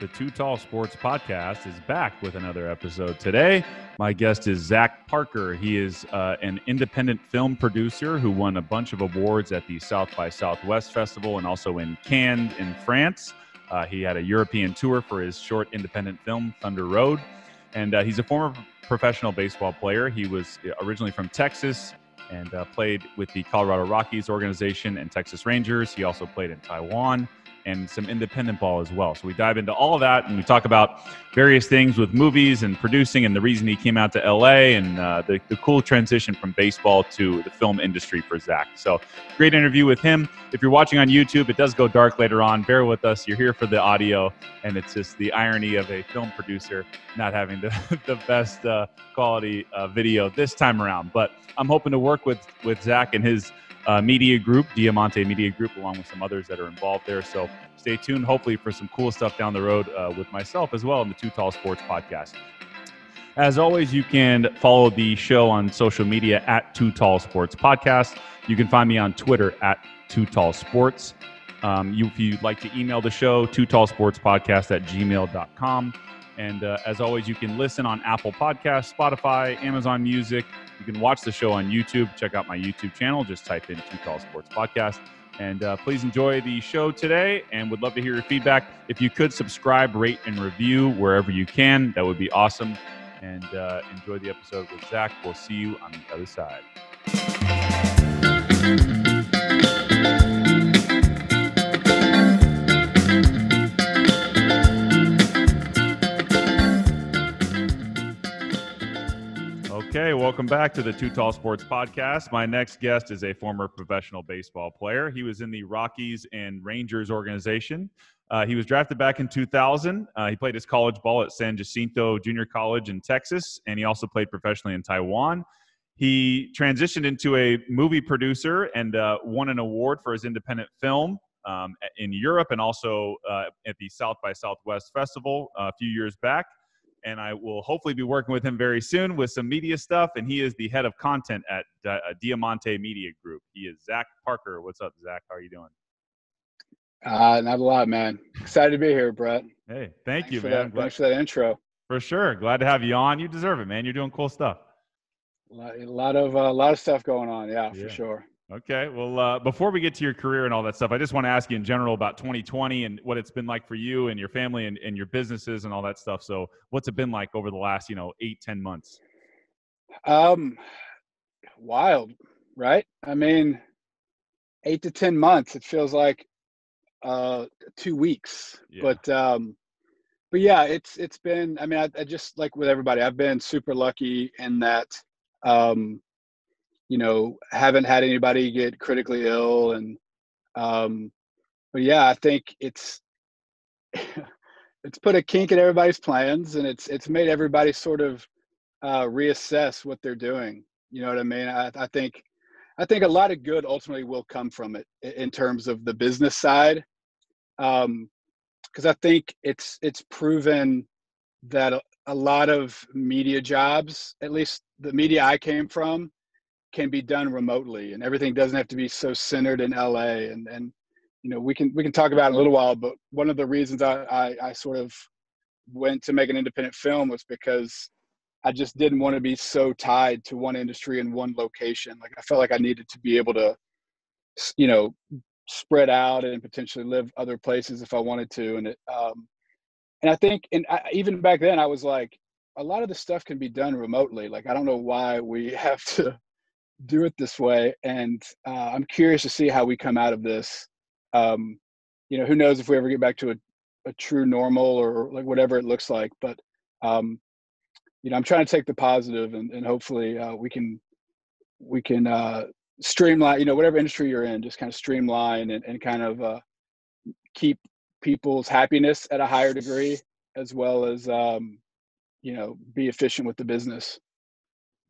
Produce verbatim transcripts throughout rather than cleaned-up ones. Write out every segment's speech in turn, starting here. The Too Tall Sports Podcast is back with another episode today. My guest is Zack Parker. He is uh, an independent film producer who won a bunch of awards at the South by Southwest Festival and also in Cannes in France. Uh, he had a European tour for his short independent film, Thunder Road. And uh, he's a former professional baseball player. He was originally from Texas and uh, played with the Colorado Rockies organization and Texas Rangers. He also played in Taiwan and some independent ball as well. So we dive into all of that, and we talk about various things with movies and producing and the reason he came out to L A and uh, the, the cool transition from baseball to the film industry for Zack. So great interview with him. If you're watching on YouTube, it does go dark later on. Bear with us. You're here for the audio, and it's just the irony of a film producer not having the, the best uh, quality uh, video this time around. But I'm hoping to work with, with Zack and his Uh, media group, Diamante Media Group, along with some others that are involved there. So stay tuned, hopefully, for some cool stuff down the road uh, with myself as well in the Too Tall Sports Podcast. As always, you can follow the show on social media at Too Tall Sports Podcast. You can find me on Twitter at Too Tall Sports. Um, you, if you'd like to email the show, Too Tall Sports Podcast at gmail dot com. And uh, as always, you can listen on Apple Podcasts, Spotify, Amazon Music. You can watch the show on YouTube. Check out my YouTube channel. Just type in Too Tall Sports Podcast. And uh, please enjoy the show today, and would love to hear your feedback. If you could subscribe, rate, and review wherever you can, that would be awesome. And uh, enjoy the episode with Zack. We'll see you on the other side. Okay, welcome back to the Too Tall Sports Podcast. My next guest is a former professional baseball player. He was in the Rockies and Rangers organization. Uh, he was drafted back in two thousand. Uh, he played his college ball at San Jacinto Junior College in Texas, and he also played professionally in Taiwan. He transitioned into a movie producer and uh, won an award for his independent film um, in Europe and also uh, at the South by Southwest Festival a few years back. And I will hopefully be working with him very soon with some media stuff. And he is the head of content at uh, Diamante Media Group. He is Zack Parker. What's up, Zack? How are you doing? Uh, not a lot, man. Excited to be here, Brett. Hey, thank thanks you, man. That, glad, thanks for that intro. For sure. Glad to have you on. You deserve it, man. You're doing cool stuff. A lot, a lot of, uh, a lot of stuff going on. Yeah, yeah. For sure. Okay. Well, uh, before we get to your career and all that stuff, I just want to ask you in general about twenty twenty and what it's been like for you and your family and, and your businesses and all that stuff. So what's it been like over the last, you know, eight, ten months? Um, wild, right? I mean, eight to ten months, it feels like uh, two weeks, yeah. but, um, but yeah, it's, it's been, I mean, I, I just like with everybody, I've been super lucky in that, um, you know, haven't had anybody get critically ill. And, um, but yeah, I think it's, it's put a kink in everybody's plans, and it's, it's made everybody sort of uh, reassess what they're doing. You know what I mean? I, I think, I think a lot of good ultimately will come from it in terms of the business side. Um, 'cause I think it's, it's proven that a, a lot of media jobs, at least the media I came from, can be done remotely, and everything doesn't have to be so centered in L A. And, and, you know, we can, we can talk about it in a little while, but one of the reasons I, I, I sort of went to make an independent film was because I just didn't want to be so tied to one industry and one location. Like I felt like I needed to be able to, you know, spread out and potentially live other places if I wanted to. And, it, um, and I think, and I, even back then I was like, a lot of the stuff can be done remotely. Like, I don't know why we have to do it this way. And uh, I'm curious to see how we come out of this. Um, you know, who knows if we ever get back to a, a true normal or like whatever it looks like. But, um, you know, I'm trying to take the positive, and, and hopefully uh, we can, we can uh, streamline, you know, whatever industry you're in, just kind of streamline and, and kind of uh, keep people's happiness at a higher degree, as well as, um, you know, be efficient with the business.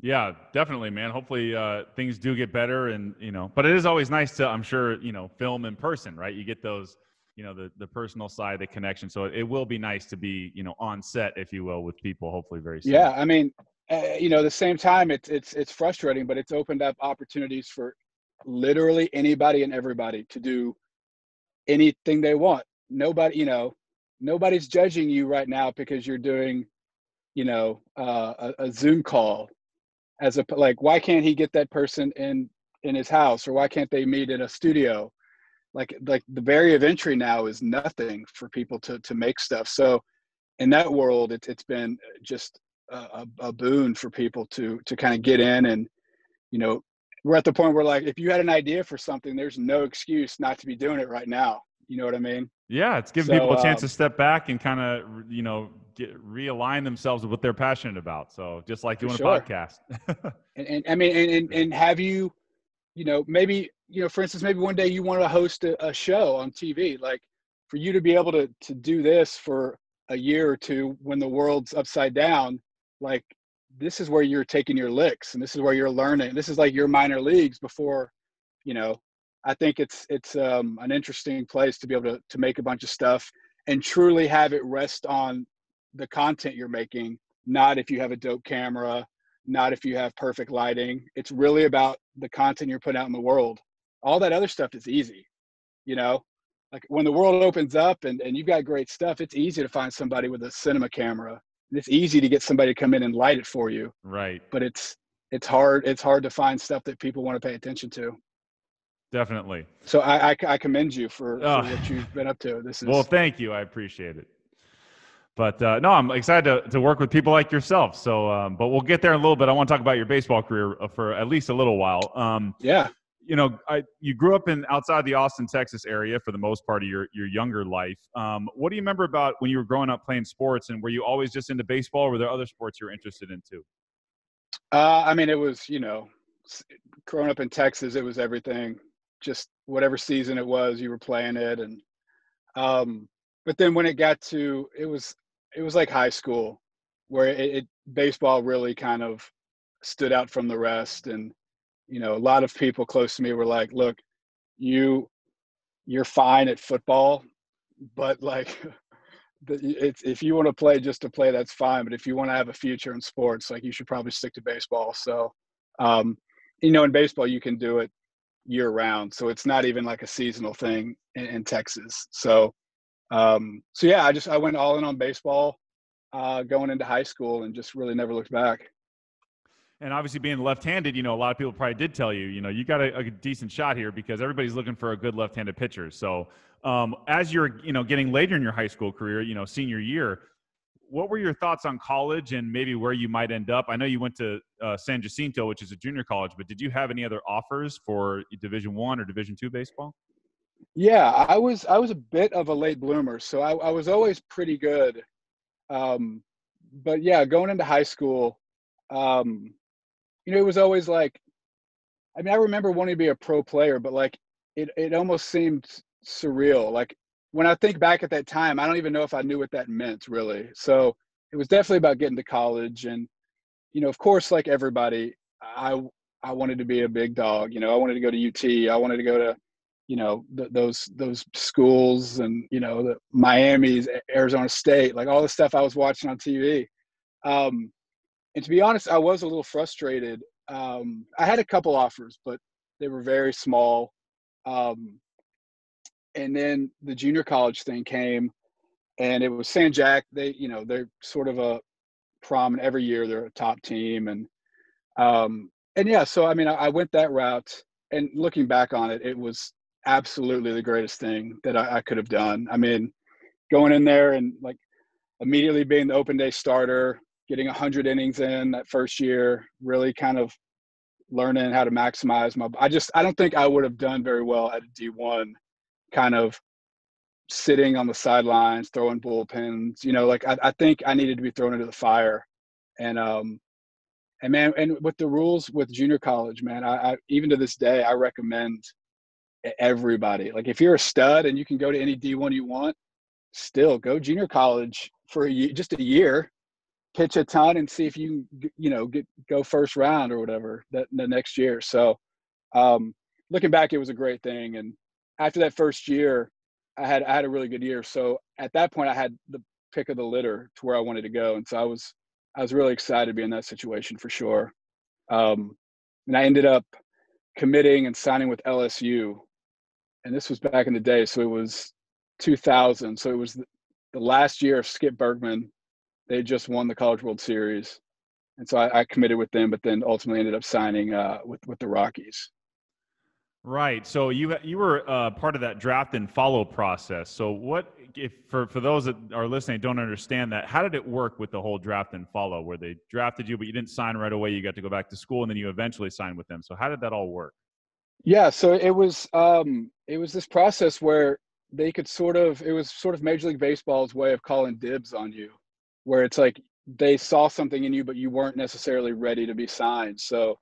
Yeah, definitely, man. Hopefully uh, things do get better, and, you know, but it is always nice to, I'm sure, you know, film in person, right? You get those, you know, the, the personal side, the connection. So it will be nice to be, you know, on set, if you will, with people hopefully very soon. Yeah. I mean, uh, you know, at the same time, it's, it's, it's frustrating, but it's opened up opportunities for literally anybody and everybody to do anything they want. Nobody, you know, nobody's judging you right now because you're doing, you know, uh, a, a Zoom call. As a, like, why can't he get that person in in his house, or why can't they meet in a studio? Like, like the barrier of entry now is nothing for people to to make stuff. So in that world, it's it's been just a, a boon for people to to kind of get in, and, you know, we're at the point where, like, if you had an idea for something, there's no excuse not to be doing it right now. You know what I mean? Yeah, it's giving so, people a chance um, to step back and kind of, you know, get, realign themselves with what they're passionate about. So just like doing sure. a podcast. and, and I mean, and, and, and have you, you know, maybe, you know, for instance, maybe one day you want to host a, a show on T V, like, for you to be able to to do this for a year or two when the world's upside down, like, this is where you're taking your licks, and this is where you're learning. This is like your minor leagues before, you know, I think it's, it's um, an interesting place to be able to, to make a bunch of stuff and truly have it rest on the content you're making. Not if you have a dope camera, not if you have perfect lighting. It's really about the content you're putting out in the world. All that other stuff is easy. You know, like, when the world opens up and, and you've got great stuff, it's easy to find somebody with a cinema camera. It's easy to get somebody to come in and light it for you. Right. But it's, it's hard. It's hard to find stuff that people want to pay attention to. Definitely. So I, I, I commend you for, oh. for what you've been up to. This is Well, thank you. I appreciate it. But uh, no, I'm excited to, to work with people like yourself. So, um, but we'll get there in a little bit. I want to talk about your baseball career for at least a little while. Um, yeah. You know, I, you grew up in outside the Austin, Texas area for the most part of your, your younger life. Um, what do you remember about when you were growing up playing sports, and were you always just into baseball, or were there other sports you were interested in too? Uh, I mean, it was, you know, growing up in Texas, it was everything. Just whatever season it was, you were playing it. And, um, but then when it got to, it was, it was like high school where it, it baseball really kind of stood out from the rest. And, you know, a lot of people close to me were like, look, you, you're fine at football, but like, it's, if you want to play just to play, that's fine. But if you want to have a future in sports, like, you should probably stick to baseball. So, um, you know, in baseball, you can do it year round. So it's not even like a seasonal thing in, in Texas. So, um, so yeah, I just, I went all in on baseball, uh, going into high school, and just really never looked back. And obviously being left-handed, you know, a lot of people probably did tell you, you know, you got a, a decent shot here because everybody's looking for a good left-handed pitcher. So um, as you're, you know, getting later in your high school career, you know, senior year, what were your thoughts on college and maybe where you might end up? I know you went to uh, San Jacinto, which is a junior college, but did you have any other offers for Division One or Division Two baseball? Yeah, I was, I was a bit of a late bloomer. So I, I was always pretty good. Um, but yeah, going into high school, um, you know, it was always like, I mean, I remember wanting to be a pro player, but like, it, it almost seemed surreal. Like, when I think back at that time, I don't even know if I knew what that meant really. So it was definitely about getting to college. And, you know, of course, like everybody, I, I wanted to be a big dog. You know, I wanted to go to U T. I wanted to go to, you know, th- those, those schools, and, you know, the Miami's, Arizona State, like all the stuff I was watching on T V. Um, And to be honest, I was a little frustrated. Um, I had a couple offers, but they were very small. Um, and then the junior college thing came, and it was San Jac. They, you know, they're sort of a prominent every year. They're a top team, and um, and yeah. So I mean, I, I went that route. And looking back on it, it was absolutely the greatest thing that I, I could have done. I mean, going in there and like immediately being the open day starter, getting one hundred innings in that first year, really kind of learning how to maximize my – I just – I don't think I would have done very well at a D one, kind of sitting on the sidelines, throwing bullpens. You know, like I, I think I needed to be thrown into the fire. And, um, and man, and with the rules with junior college, man, I, I even to this day, I recommend everybody. Like if you're a stud and you can go to any D one you want, still go junior college for a year, just a year. Pitch a ton and see if you, you know, get, go first round or whatever that the next year. So um, looking back, it was a great thing. And after that first year, I had, I had a really good year. So at that point I had the pick of the litter to where I wanted to go. And so I was, I was really excited to be in that situation for sure. Um, and I ended up committing and signing with L S U. And this was back in the day. So it was two thousand. So it was the last year of Skip Bertman, they just won the College World Series. And so I, I committed with them, but then ultimately ended up signing uh, with, with the Rockies. Right. So you you were uh, part of that draft and follow process. So what, if for, for those that are listening, don't understand that, how did it work with the whole draft and follow where they drafted you, but you didn't sign right away. You got to go back to school and then you eventually signed with them. So how did that all work? Yeah. So it was, um, it was this process where they could sort of, it was sort of Major League Baseball's way of calling dibs on you, where it's like they saw something in you, but you weren't necessarily ready to be signed. So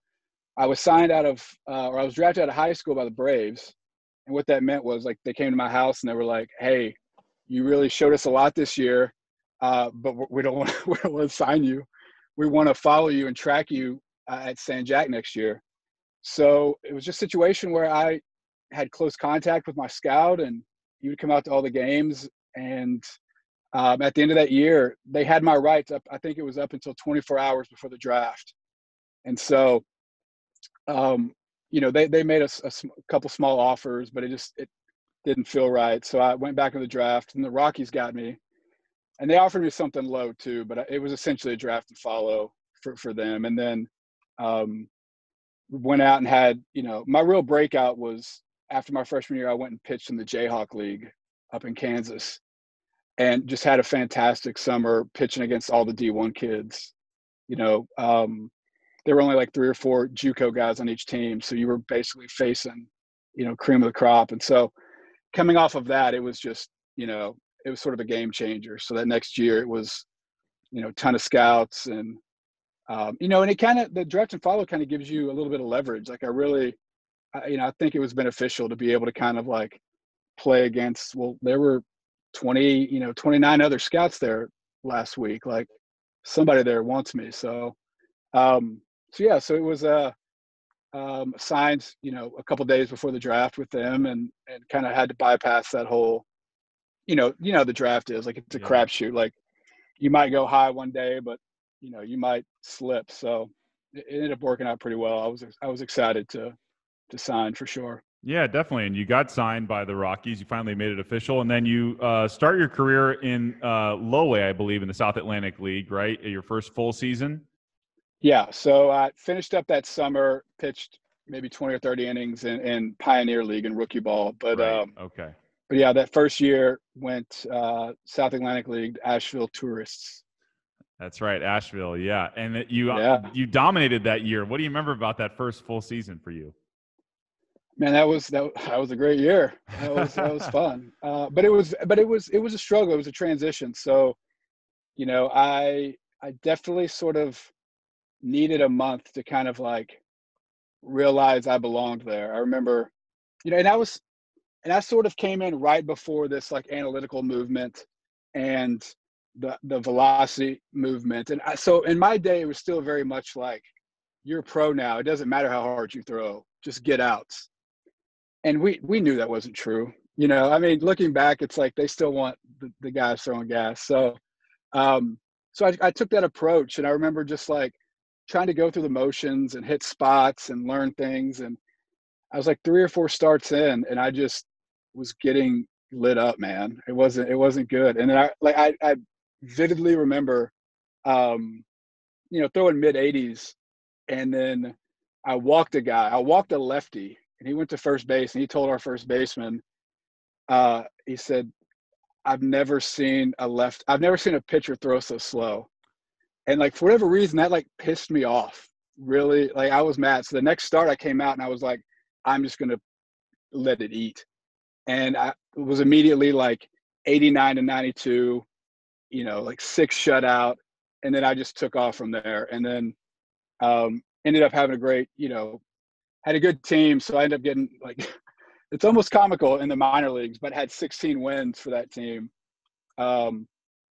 I was signed out of, uh, or I was drafted out of high school by the Braves. And what that meant was, like, they came to my house and they were like, hey, you really showed us a lot this year, uh, but we don't want to, we don't want to sign you. We want to follow you and track you uh, at San Jac next year. So it was just a situation where I had close contact with my scout and he would come out to all the games. And um, at the end of that year, they had my rights up. I think it was up until twenty-four hours before the draft. And so, Um, you know, they, they made us a, a couple small offers, but it just, it didn't feel right. So I went back in the draft and the Rockies got me, and they offered me something low too, but it was essentially a draft and follow for, for them. And then um, went out and had, you know, my real breakout was after my freshman year, I went and pitched in the Jayhawk League up in Kansas and just had a fantastic summer pitching against all the D one kids, you know, um, there were only like three or four JUCO guys on each team. So you were basically facing, you know, cream of the crop. And so coming off of that, it was just, you know, it was sort of a game changer. So that next year it was, you know, a ton of scouts and, um, you know, and it kind of, the direct and follow kind of gives you a little bit of leverage. Like I really, I, you know, I think it was beneficial to be able to kind of like play against, well, there were twenty, you know, twenty-nine other scouts there last week. Like somebody there wants me. So, um, So, yeah, so it was uh, um, signed, you know, a couple of days before the draft with them and, and kind of had to bypass that whole, you know, you know, the draft is like, it's a yeah. crapshoot. Like you might go high one day, but, you know, you might slip. So it ended up working out pretty well. I was, I was excited to, to sign for sure. Yeah, definitely. And you got signed by the Rockies. You finally made it official. And then you uh, start your career in uh, Low A, I believe, in the South Atlantic League, right? Your first full season. Yeah, so I finished up that summer, pitched maybe twenty or thirty innings in, in Pioneer League and rookie ball. But right. um, okay, but yeah, that first year went uh, South Atlantic League, Asheville Tourists. That's right, Asheville. Yeah, and you yeah. you dominated that year. What do you remember about that first full season for you? Man, that was that, that was a great year. That was that was fun. Uh, but it was but it was it was a struggle. It was a transition. So, you know, I I definitely sort of needed a month to kind of like realize I belonged there. I remember, you know, and I was, and I sort of came in right before this like analytical movement and the the velocity movement. And I, so in my day, it was still very much like, you're a pro now. It doesn't matter how hard you throw, just get out. And we, we knew that wasn't true. You know, I mean, looking back, it's like, they still want the, the guys throwing gas. So, um, so I, I took that approach and I remember just like, trying to go through the motions and hit spots and learn things. And I was like three or four starts in and I just was getting lit up, man. It wasn't, it wasn't good. And then I, like, I, I vividly remember, um, you know, throwing mid eighties. And then I walked a guy, I walked a lefty and he went to first base and he told our first baseman, uh, he said, I've never seen a left, I've never seen a pitcher throw so slow. And like, for whatever reason, that like pissed me off really. Like I was mad. So the next start I came out and I was like, I'm just going to let it eat. And I was immediately like eighty-nine to ninety-two, you know, like six shutout. And then I just took off from there and then um, ended up having a great, you know, had a good team. So I ended up getting like, it's almost comical in the minor leagues, but had sixteen wins for that team. Um,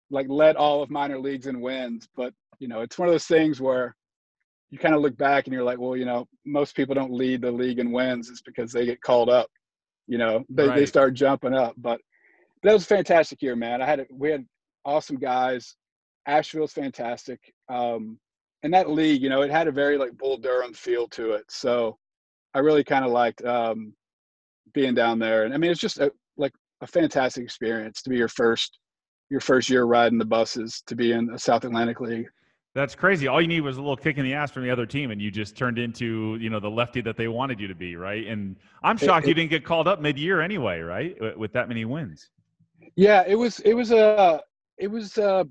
like led all of minor leagues in wins, but you know, it's one of those things where you kind of look back and you're like, well, you know, most people don't lead the league in wins. It's because they get called up, you know, they, right. they start jumping up, but that was a fantastic year, man. I had, a, we had awesome guys. Asheville's fantastic. Um, and that league, you know, it had a very like Bull Durham feel to it. So I really kind of liked um, being down there. And I mean, it's just a, like a fantastic experience to be your first your first year riding the buses to be in the South Atlantic League. That's crazy. All you need was a little kick in the ass from the other team, and you just turned into, you know, the lefty that they wanted you to be, right? And I'm shocked it, it, you didn't get called up mid-year anyway, right? With that many wins. Yeah, it was it was a it was a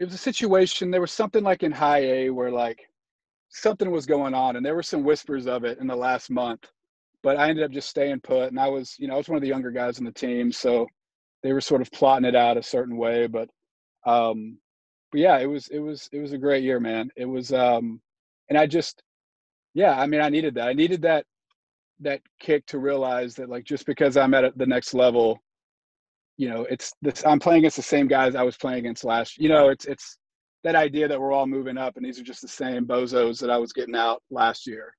it was a situation. There was something like in high A where like something was going on, and there were some whispers of it in the last month. But I ended up just staying put, and I was, you know, I was one of the younger guys on the team, so they were sort of plotting it out a certain way, but. Um, But yeah, it was, it was, it was a great year, man. It was, um, and I just, yeah, I mean, I needed that. I needed that, that kick to realize that, like, just because I'm at the next level, you know, it's this, I'm playing against the same guys I was playing against last, you know, it's, it's that idea that we're all moving up and these are just the same bozos that I was getting out last year.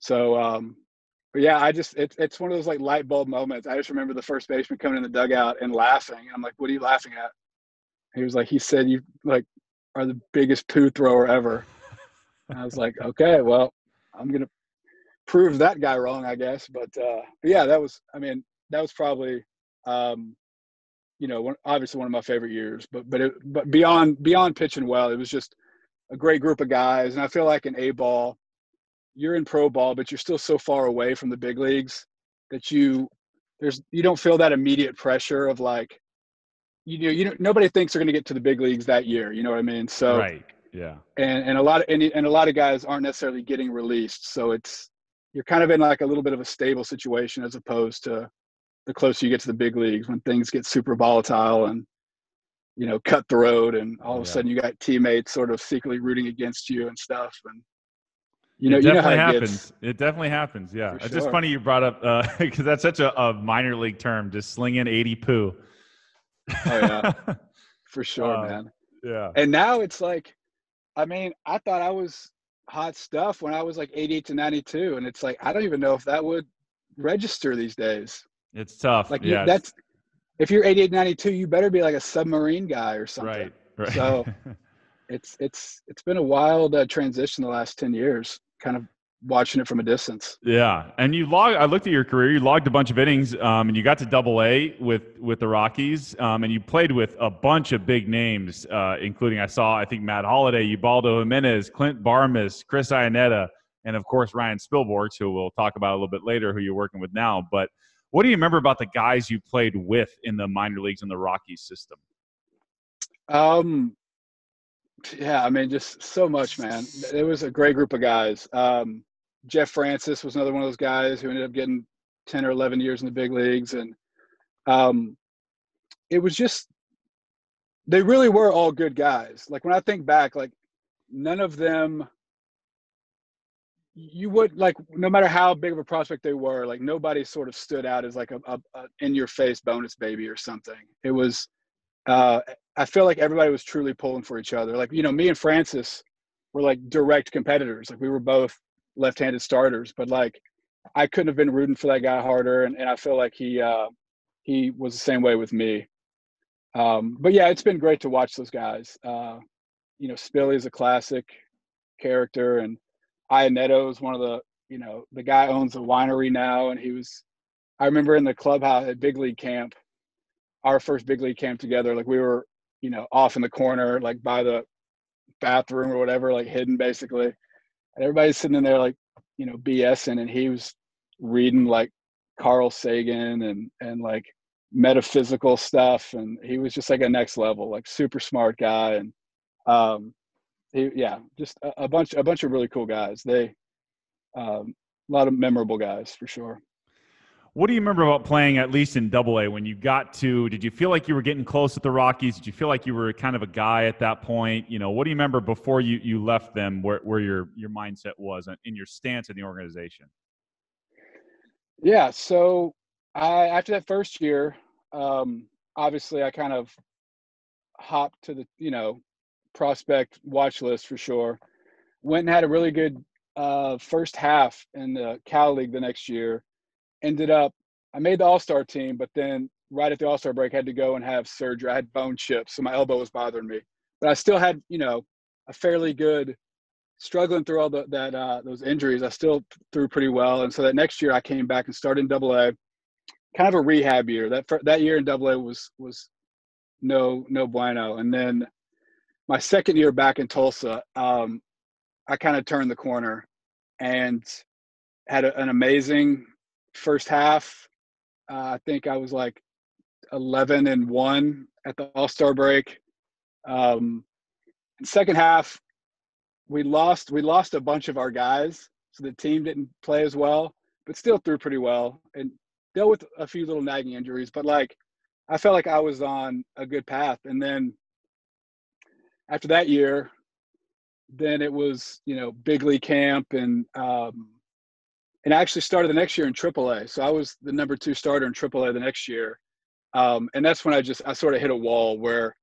So, um, but yeah, I just, it's, it's one of those like light bulb moments. I just remember the first baseman coming in the dugout and laughing. And I'm like, what are you laughing at? He was like, he said, you like are the biggest poo thrower ever. And I was like, okay, well, I'm going to prove that guy wrong, I guess. But, uh, but yeah, that was, I mean, that was probably, um, you know, one, obviously one of my favorite years, but, but, it, but beyond, beyond pitching well, it was just a great group of guys. And I feel like in A ball, you're in pro ball, but you're still so far away from the big leagues that you, there's, you don't feel that immediate pressure of like, you know, you know, nobody thinks they're going to get to the big leagues that year. You know what I mean? So, right. Yeah. And, and a lot of, and, and a lot of guys aren't necessarily getting released. So it's, you're kind of in like a little bit of a stable situation as opposed to the closer you get to the big leagues when things get super volatile and, you know, cut the road. And all of a yeah. sudden you got teammates sort of secretly rooting against you and stuff. And, You know, it definitely you know how it happens. Gets. It definitely happens. Yeah. For it's sure. Just funny you brought up, uh, because that's such a, a minor league term, just slinging eighty poo. Oh yeah, for sure, um, man. Yeah. And now it's like, I mean, I thought I was hot stuff when I was like eighty-eight to ninety-two, and it's like I don't even know if that would register these days. It's tough. Like yeah, you, that's if you're eighty-eight, ninety-two, you better be like a submarine guy or something. Right. Right. So it's it's it's been a wild uh, transition the last ten years, kind of. Watching it from a distance. Yeah. And you log, I looked at your career, you logged a bunch of innings um, and you got to double A with, with the Rockies um, and you played with a bunch of big names, uh, including I saw, I think Matt Holliday, Ubaldo Jimenez, Clint Barmis, Chris Iannetta, and of course, Ryan Spilborghs, who we'll talk about a little bit later, who you're working with now. But what do you remember about the guys you played with in the minor leagues in the Rockies system? Um, yeah, I mean, just so much, man. It was a great group of guys. Um, Jeff Francis was another one of those guys who ended up getting ten or eleven years in the big leagues. And um, it was just, they really were all good guys. Like when I think back, like none of them, you would like, no matter how big of a prospect they were, like nobody sort of stood out as like a, a, a in your face bonus baby or something. It was, uh, I feel like everybody was truly pulling for each other. Like, you know, me and Francis were like direct competitors. Like we were both left-handed starters, but like I couldn't have been rooting for that guy harder, and, and I feel like he uh he was the same way with me. Um but yeah, it's been great to watch those guys. Uh you know, Spilly is a classic character, and Iannetta is one of the, you know, the guy owns a winery now, and he was, I remember in the clubhouse at big league camp, our first big league camp together, like we were, you know, off in the corner like by the bathroom or whatever, like hidden basically. And everybody's sitting in there like, you know, BSing, and he was reading like Carl Sagan and, and like metaphysical stuff. And he was just like a next level, like super smart guy. And um, he, yeah, just a, a bunch, a bunch of really cool guys. They, um, a lot of memorable guys for sure. What do you remember about playing at least in double A when you got to, did you feel like you were getting close with the Rockies? Did you feel like you were kind of a guy at that point? You know, what do you remember before you, you left them, where, where your, your mindset was in your stance in the organization? Yeah. So I, after that first year, um, obviously I kind of hopped to the, you know, prospect watch list for sure. Went and had a really good uh, first half in the Cal League the next year. Ended up, I made the All-Star team, but then right at the All-Star break, had to go and have surgery. I had bone chips, so my elbow was bothering me. But I still had, you know, a fairly good, struggling through all the, that uh, those injuries. I still threw pretty well. And so that next year I came back and started in double A, kind of a rehab year. That that year in double A was was no, no bueno. And then my second year back in Tulsa, um, I kind of turned the corner and had a, an amazing first half. Uh, I think I was like eleven and one at the All-Star break. Um, second half, we lost, we lost a bunch of our guys. So the team didn't play as well, but still threw pretty well and dealt with a few little nagging injuries. But like, I felt like I was on a good path. And then after that year, then it was, you know, big league camp, and um, and I actually started the next year in triple A. So I was the number two starter in triple A the next year. Um, and that's when I just, I sort of hit a wall where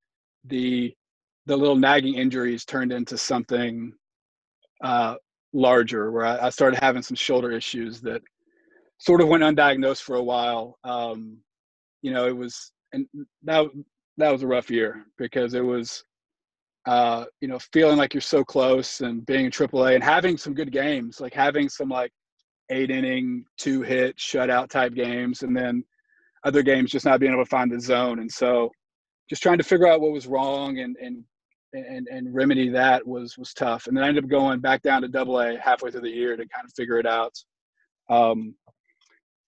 the, the little nagging injuries turned into something uh, larger, where I, I started having some shoulder issues that sort of went undiagnosed for a while. Um, you know, it was, and that, that was a rough year because it was, uh, you know, feeling like you're so close and being in triple A and having some good games, like having some like eight inning, two hit, shutout type games, and then other games just not being able to find the zone. And so just trying to figure out what was wrong and and and, and remedy that was was tough. And then I ended up going back down to double A halfway through the year to kind of figure it out. Um,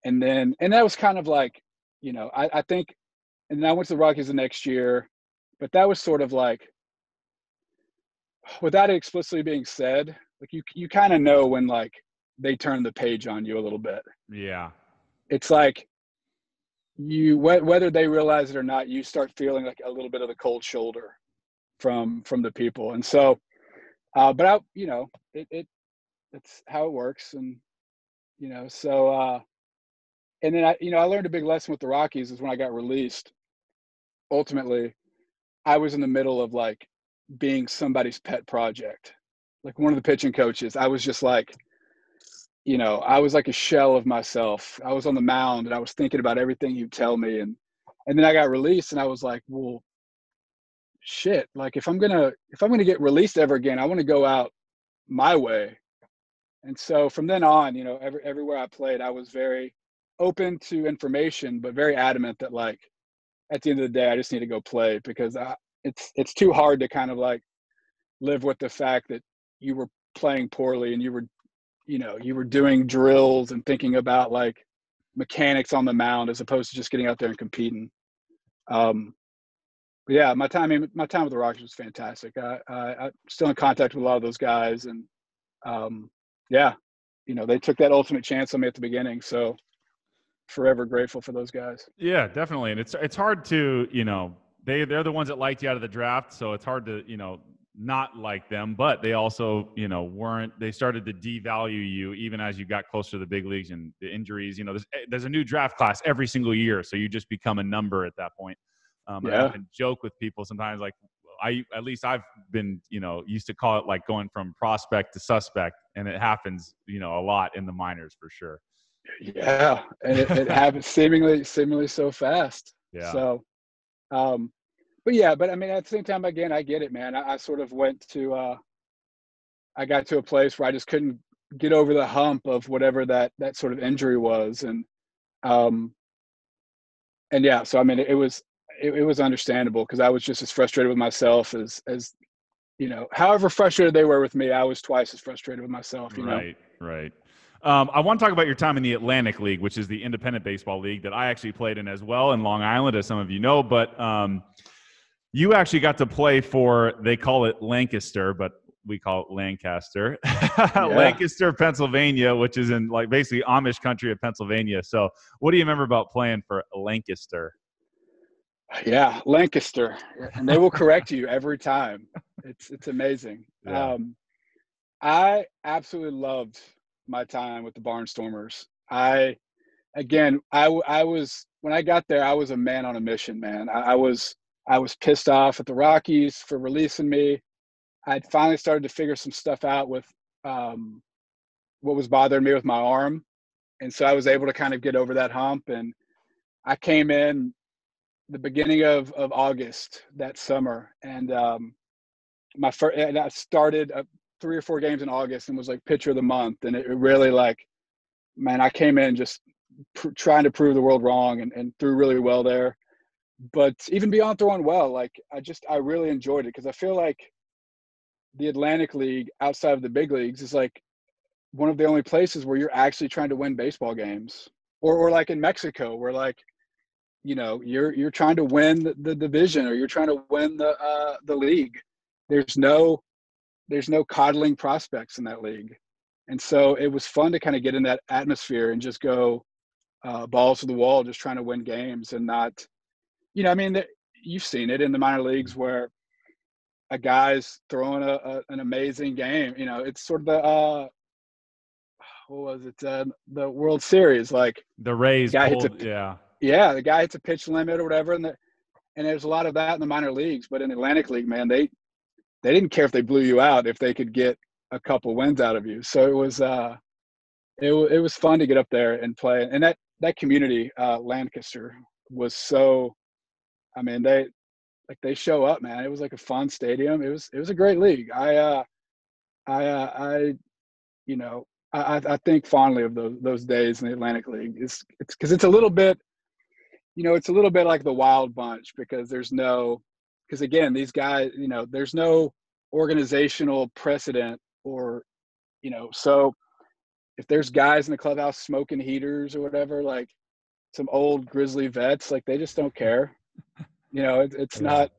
and then and that was kind of like, you know, I, I think – and then I went to the Rockies the next year, but that was sort of like – without it explicitly being said, like you, you kind of know when, like, they turn the page on you a little bit. Yeah. It's like – you, whether they realize it or not, you start feeling like a little bit of the cold shoulder from from the people. And so, uh, but I, you know, it it that's how it works. And, you know, so, uh, and then I, you know, I learned a big lesson with the Rockies is when I got released, ultimately, I was in the middle of like being somebody's pet project. Like one of the pitching coaches, I was just like, you know, I was like a shell of myself. I was on the mound and I was thinking about everything you tell me. And, and then I got released and I was like, well, shit. Like if I'm going to, if I'm going to get released ever again, I want to go out my way. And so from then on, you know, every, everywhere I played, I was very open to information, but very adamant that like, at the end of the day, I just need to go play because I, it's, it's too hard to kind of like live with the fact that you were playing poorly and you were, you know, you were doing drills and thinking about like mechanics on the mound as opposed to just getting out there and competing. Um, but yeah, my time, my time with the Rockies was fantastic. I, I, I'm still in contact with a lot of those guys, and um, yeah, you know, they took that ultimate chance on me at the beginning. So forever grateful for those guys. Yeah, definitely. And it's, it's hard to, you know, they, they're the ones that liked you out of the draft. So it's hard to, you know, not like them, but they also, you know, weren't, they started to devalue you even as you got closer to the big leagues and the injuries, you know, there's, there's a new draft class every single year. So you just become a number at that point. Um, yeah. I often joke with people sometimes, like I, at least I've been, you know, used to call it like going from prospect to suspect, and it happens, you know, a lot in the minors for sure. Yeah. And it, it happens seemingly, seemingly so fast. Yeah. So, um, But yeah, but I mean, at the same time, again, I get it, man. I, I sort of went to, uh, I got to a place where I just couldn't get over the hump of whatever that, that sort of injury was. And, um, and yeah, so, I mean, it, it was, it, it was understandable because I was just as frustrated with myself as, as, you know, however frustrated they were with me, I was twice as frustrated with myself, you know? Right, right. Um, I want to talk about your time in the Atlantic League, which is the independent baseball league that I actually played in as well in Long Island, as some of you know, but, um, you actually got to play for, they call it Lancaster, but we call it Lancaster, yeah. Lancaster, Pennsylvania, which is in like basically Amish country of Pennsylvania. So what do you remember about playing for Lancaster? Yeah, Lancaster. And they will correct you every time. It's, it's amazing. Yeah. Um, I absolutely loved my time with the Barnstormers. I, again, I, I was, when I got there, I was a man on a mission, man. I, I was, I was pissed off at the Rockies for releasing me. I'd finally started to figure some stuff out with um, what was bothering me with my arm. And so I was able to kind of get over that hump. And I came in the beginning of, of August that summer. And um, my first, and I started uh, three or four games in August and was like pitcher of the month. And it really like, man, I came in just pr- trying to prove the world wrong and, and threw really well there. But even beyond throwing well, like I just I really enjoyed it because I feel like the Atlantic League outside of the big leagues is like one of the only places where you're actually trying to win baseball games, or or like in Mexico where like, you know, you're you're trying to win the, the division or you're trying to win the uh, the league. There's no there's no coddling prospects in that league, and so it was fun to kind of get in that atmosphere and just go uh, balls to the wall, just trying to win games and not, you know, I mean, you've seen it in the minor leagues where a guy's throwing a, a an amazing game. You know, it's sort of the uh, what was it uh, the World Series, like the Rays, guy pulled, hits a, yeah. Yeah, the guy hits a pitch limit or whatever, and the, and there's a lot of that in the minor leagues. But in the Atlantic League, man, they they didn't care if they blew you out if they could get a couple wins out of you. So it was uh, it it was fun to get up there and play. And that that community, uh, Lancaster, was so. I mean, they like they show up, man. It was like a fun stadium. It was it was a great league. I uh, I uh, I, you know, I I think fondly of those those days in the Atlantic League. It's it's because it's a little bit. You know, it's a little bit like the Wild Bunch because there's no, because again, these guys, you know, there's no organizational precedent or, you know, so if there's guys in the clubhouse smoking heaters or whatever, like some old grizzly vets, like they just don't care. You know, it, it's yeah. not,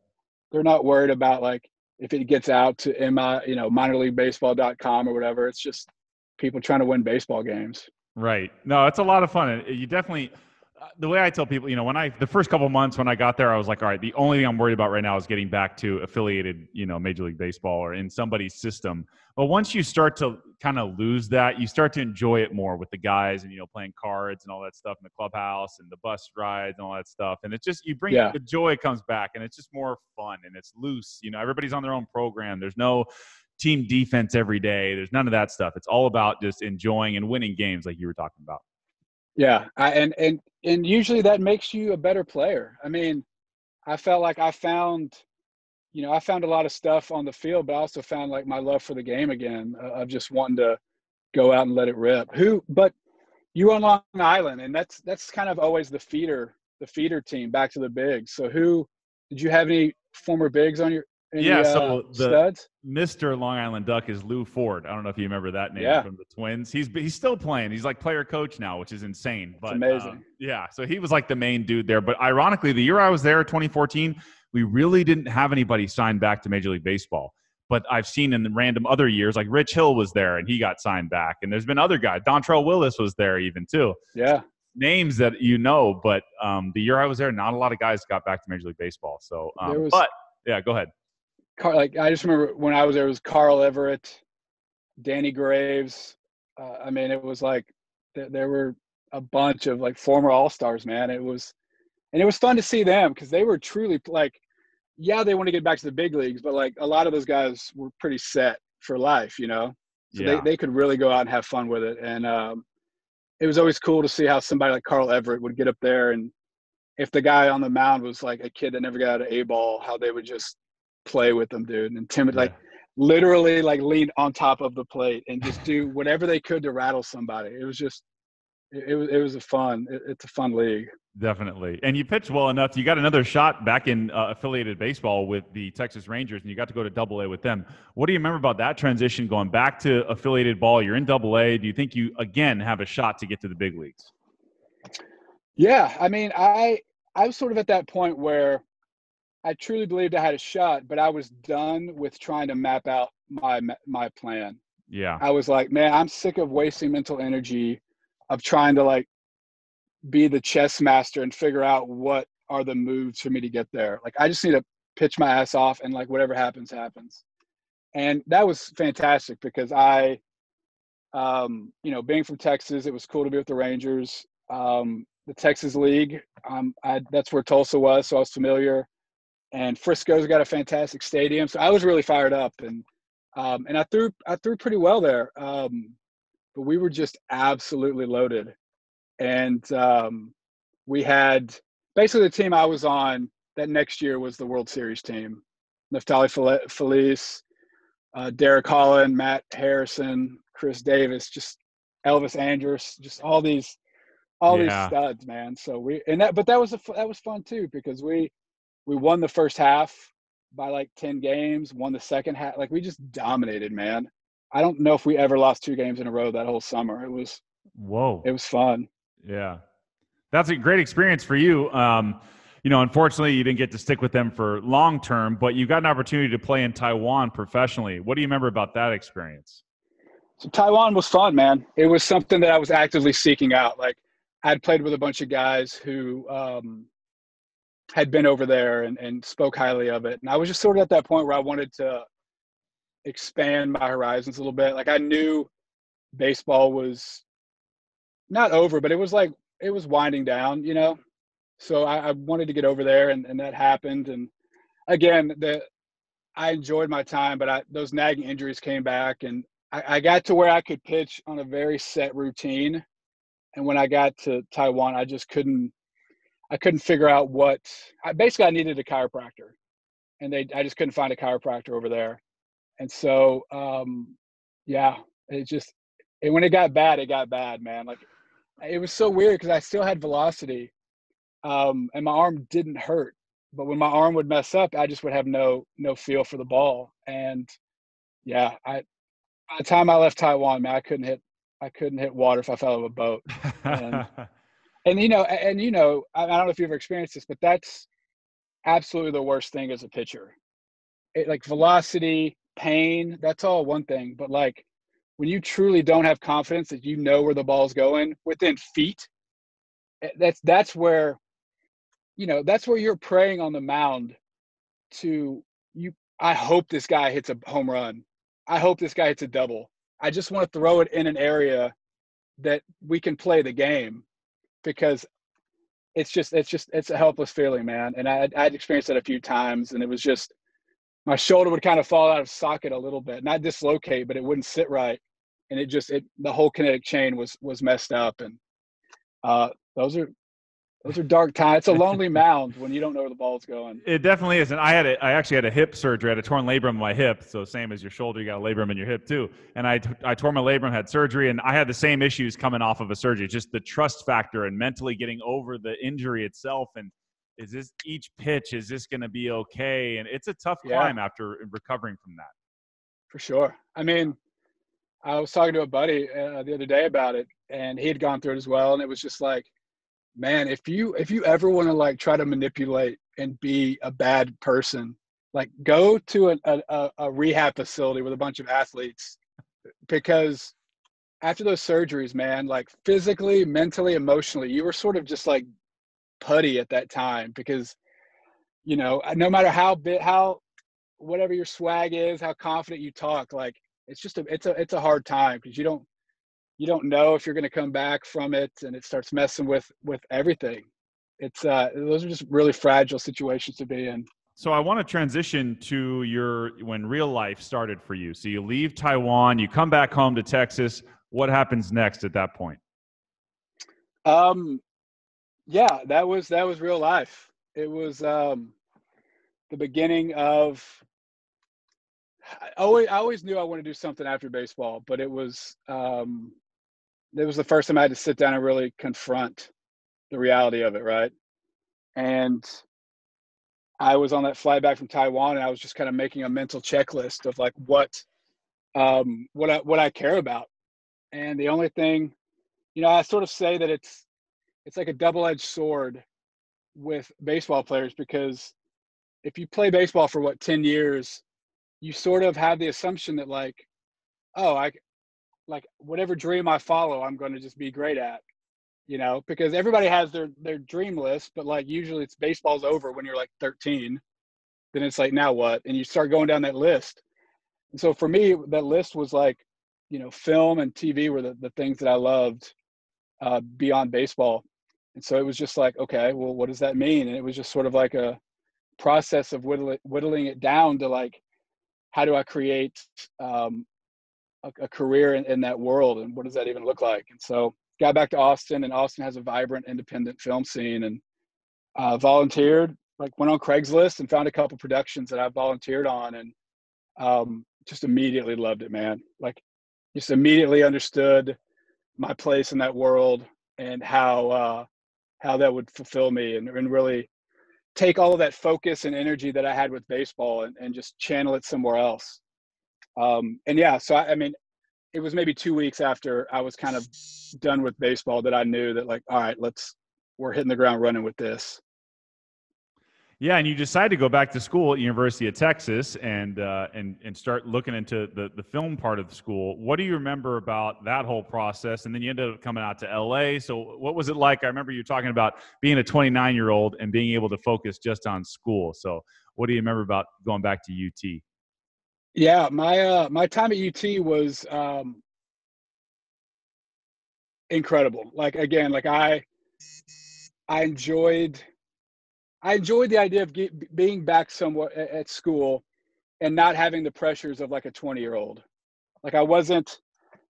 they're not worried about like if it gets out to, M I, you know, minor league baseball dot com or whatever. It's just people trying to win baseball games. Right. No, it's a lot of fun. You definitely – the way I tell people, you know, when I, the first couple of months when I got there, I was like, all right, the only thing I'm worried about right now is getting back to affiliated, you know, Major League Baseball or in somebody's system. But once you start to kind of lose that, you start to enjoy it more with the guys and, you know, playing cards and all that stuff in the clubhouse and the bus rides and all that stuff. And it's just, you bring yeah. the joy comes back and it's just more fun and it's loose. You know, everybody's on their own program. There's no team defense every day. There's none of that stuff. It's all about just enjoying and winning games like you were talking about. Yeah, I, and and and usually that makes you a better player. I mean, I felt like I found, you know, I found a lot of stuff on the field, but I also found like my love for the game again uh, of just wanting to go out and let it rip. Who, but you were on Long Island, and that's that's kind of always the feeder, the feeder team back to the bigs. So who did you have any former bigs on your? Any, yeah, so uh, the studs? Mister Long Island Duck is Lou Ford. I don't know if you remember that name yeah. from the Twins. He's he's still playing. He's like player coach now, which is insane. But, amazing. Uh, yeah, so he was like the main dude there. But ironically, the year I was there, twenty fourteen, we really didn't have anybody signed back to Major League Baseball. But I've seen in the random other years, like Rich Hill was there, and he got signed back. And there's been other guys. Dontrell Willis was there even too. Yeah. Names that you know. But um, the year I was there, not a lot of guys got back to Major League Baseball. So, um, was- but, yeah, go ahead. Like I just remember when I was there, it was Carl Everett, Danny Graves. Uh, I mean, it was like th- there were a bunch of like former All-Stars, man. It was, and it was fun to see them because they were truly like, yeah, they want to get back to the big leagues, but like a lot of those guys were pretty set for life, you know. So yeah. they they could really go out and have fun with it, and um, it was always cool to see how somebody like Carl Everett would get up there, and if the guy on the mound was like a kid that never got out of A ball, how they would just play with them, dude, and timid yeah. like literally like lean on top of the plate and just do whatever they could to rattle somebody. It was just it, it was it was a fun it, it's a fun league. Definitely. And you pitched well enough, you got another shot back in uh, affiliated baseball with the Texas Rangers, and you got to go to double A with them. What do you remember about that transition going back to affiliated ball? You're in double A. Do you think you again have a shot to get to the big leagues? Yeah, I mean, I I was sort of at that point where I truly believed I had a shot, but I was done with trying to map out my my plan. Yeah. I was like, man, I'm sick of wasting mental energy of trying to like be the chess master and figure out what are the moves for me to get there. Like I just need to pitch my ass off and like whatever happens happens. And that was fantastic because I um, you know, being from Texas, it was cool to be with the Rangers. Um, the Texas League, um I that's where Tulsa was, so I was familiar. And Frisco's got a fantastic stadium, so I was really fired up, and um, and I threw I threw pretty well there, um, but we were just absolutely loaded, and um, we had basically the team I was on that next year was the World Series team: Naftali Felice, uh, Derek Holland, Matt Harrison, Chris Davis, just Elvis Andrus, just all these all yeah. these studs, man. So we, and that, but that was, a, that was fun too, because we, we won the first half by like ten games, won the second half. Like we just dominated, man. I don't know if we ever lost two games in a row that whole summer. It was, whoa, it was fun. Yeah. That's a great experience for you. Um, you know, unfortunately you didn't get to stick with them for long term, but you got an opportunity to play in Taiwan professionally. What do you remember about that experience? So Taiwan was fun, man. It was something that I was actively seeking out. Like I'd played with a bunch of guys who um, had been over there and, and spoke highly of it. And I was just sort of at that point where I wanted to expand my horizons a little bit. Like I knew baseball was not over, but it was like, it was winding down, you know? So I, I wanted to get over there and, and that happened. And again, the, I enjoyed my time, but I, those nagging injuries came back and I, I got to where I could pitch on a very set routine. And when I got to Taiwan, I just couldn't, I couldn't figure out what, I basically I needed a chiropractor and they, I just couldn't find a chiropractor over there. And so, um, yeah, it just, and when it got bad, it got bad, man. Like it was so weird because I still had velocity um, and my arm didn't hurt, but when my arm would mess up, I just would have no, no feel for the ball. And yeah, I, by the time I left Taiwan, man, I couldn't hit, I couldn't hit water if I fell out of a boat. And, and you know, and you know, I don't know if you've ever experienced this, but that's absolutely the worst thing as a pitcher. It, like velocity, pain, that's all one thing. But like when you truly don't have confidence that you know where the ball's going within feet, that's that's where, you know, that's where you're praying on the mound to you. I hope this guy hits a home run. I hope this guy hits a double. I just want to throw it in an area that we can play the game, because it's just, it's just, it's a helpless feeling, man. And I, I'd experienced that a few times, and it was just, my shoulder would kind of fall out of socket a little bit, not dislocate, but it wouldn't sit right. And it just, it, the whole kinetic chain was, was messed up. And uh, those are, those are dark times. It's a lonely mound when you don't know where the ball's going. It definitely is. And I had a, I actually had a hip surgery. I had a torn labrum in my hip. So same as your shoulder, you got a labrum in your hip too. And I, t- I tore my labrum, had surgery, and I had the same issues coming off of a surgery, just the trust factor and mentally getting over the injury itself. And is this each pitch, is this going to be okay? And it's a tough climb yeah. after recovering from that. For sure. I mean, I was talking to a buddy uh, the other day about it, and he had gone through it as well. And it was just like, man, if you if you ever want to like try to manipulate and be a bad person, like go to an, a a rehab facility with a bunch of athletes, because after those surgeries, man, like physically, mentally, emotionally, you were sort of just like putty at that time, because you know, no matter how bit how whatever your swag is, how confident you talk, like it's just a it's a it's a hard time, because you don't. You don't know if you're going to come back from it, and it starts messing with, with everything. It's uh, those are just really fragile situations to be in. So I want to transition to your, when real life started for you. So you leave Taiwan, you come back home to Texas. What happens next at that point? Um, yeah, that was, that was real life. It was um, the beginning of, I always, I always knew I wanted to do something after baseball, but it was, um, it was the first time I had to sit down and really confront the reality of it, right? And I was on that flight back from Taiwan, and I was just kind of making a mental checklist of like what, um, what I what I care about. And the only thing, you know, I sort of say that it's it's like a double-edged sword with baseball players, because if you play baseball for what ten years, you sort of have the assumption that like, oh, I. like whatever dream I follow, I'm going to just be great at, you know, because everybody has their, their dream list, but like usually it's baseball's over when you're like thirteen, then it's like, now what? And you start going down that list. And so for me, that list was like, you know, film and T V were the, the things that I loved uh, beyond baseball. And so it was just like, okay, well, what does that mean? And it was just sort of like a process of whittling, whittling it down to like, how do I create, um, A, a career in, in that world, and what does that even look like? And so got back to Austin, and Austin has a vibrant independent film scene, and uh, volunteered, like went on Craigslist and found a couple productions that I volunteered on, and um, just immediately loved it, man. Like just immediately understood my place in that world and how uh, how that would fulfill me and, and really take all of that focus and energy that I had with baseball and, and just channel it somewhere else. Um, and yeah, so I, I mean, it was maybe two weeks after I was kind of done with baseball that I knew that, like, all right, let's, we're hitting the ground running with this. Yeah, and you decided to go back to school at University of Texas and uh, and and start looking into the, the film part of the school. What do you remember about that whole process? And then you ended up coming out to L A. So what was it like? I remember you talking about being a twenty-nine-year-old and being able to focus just on school. So what do you remember about going back to U T? Yeah, my uh, my time at U T was um, incredible. Like, again, like I I enjoyed – I enjoyed the idea of get, being back somewhat at school and not having the pressures of like a twenty year old. Like, I wasn't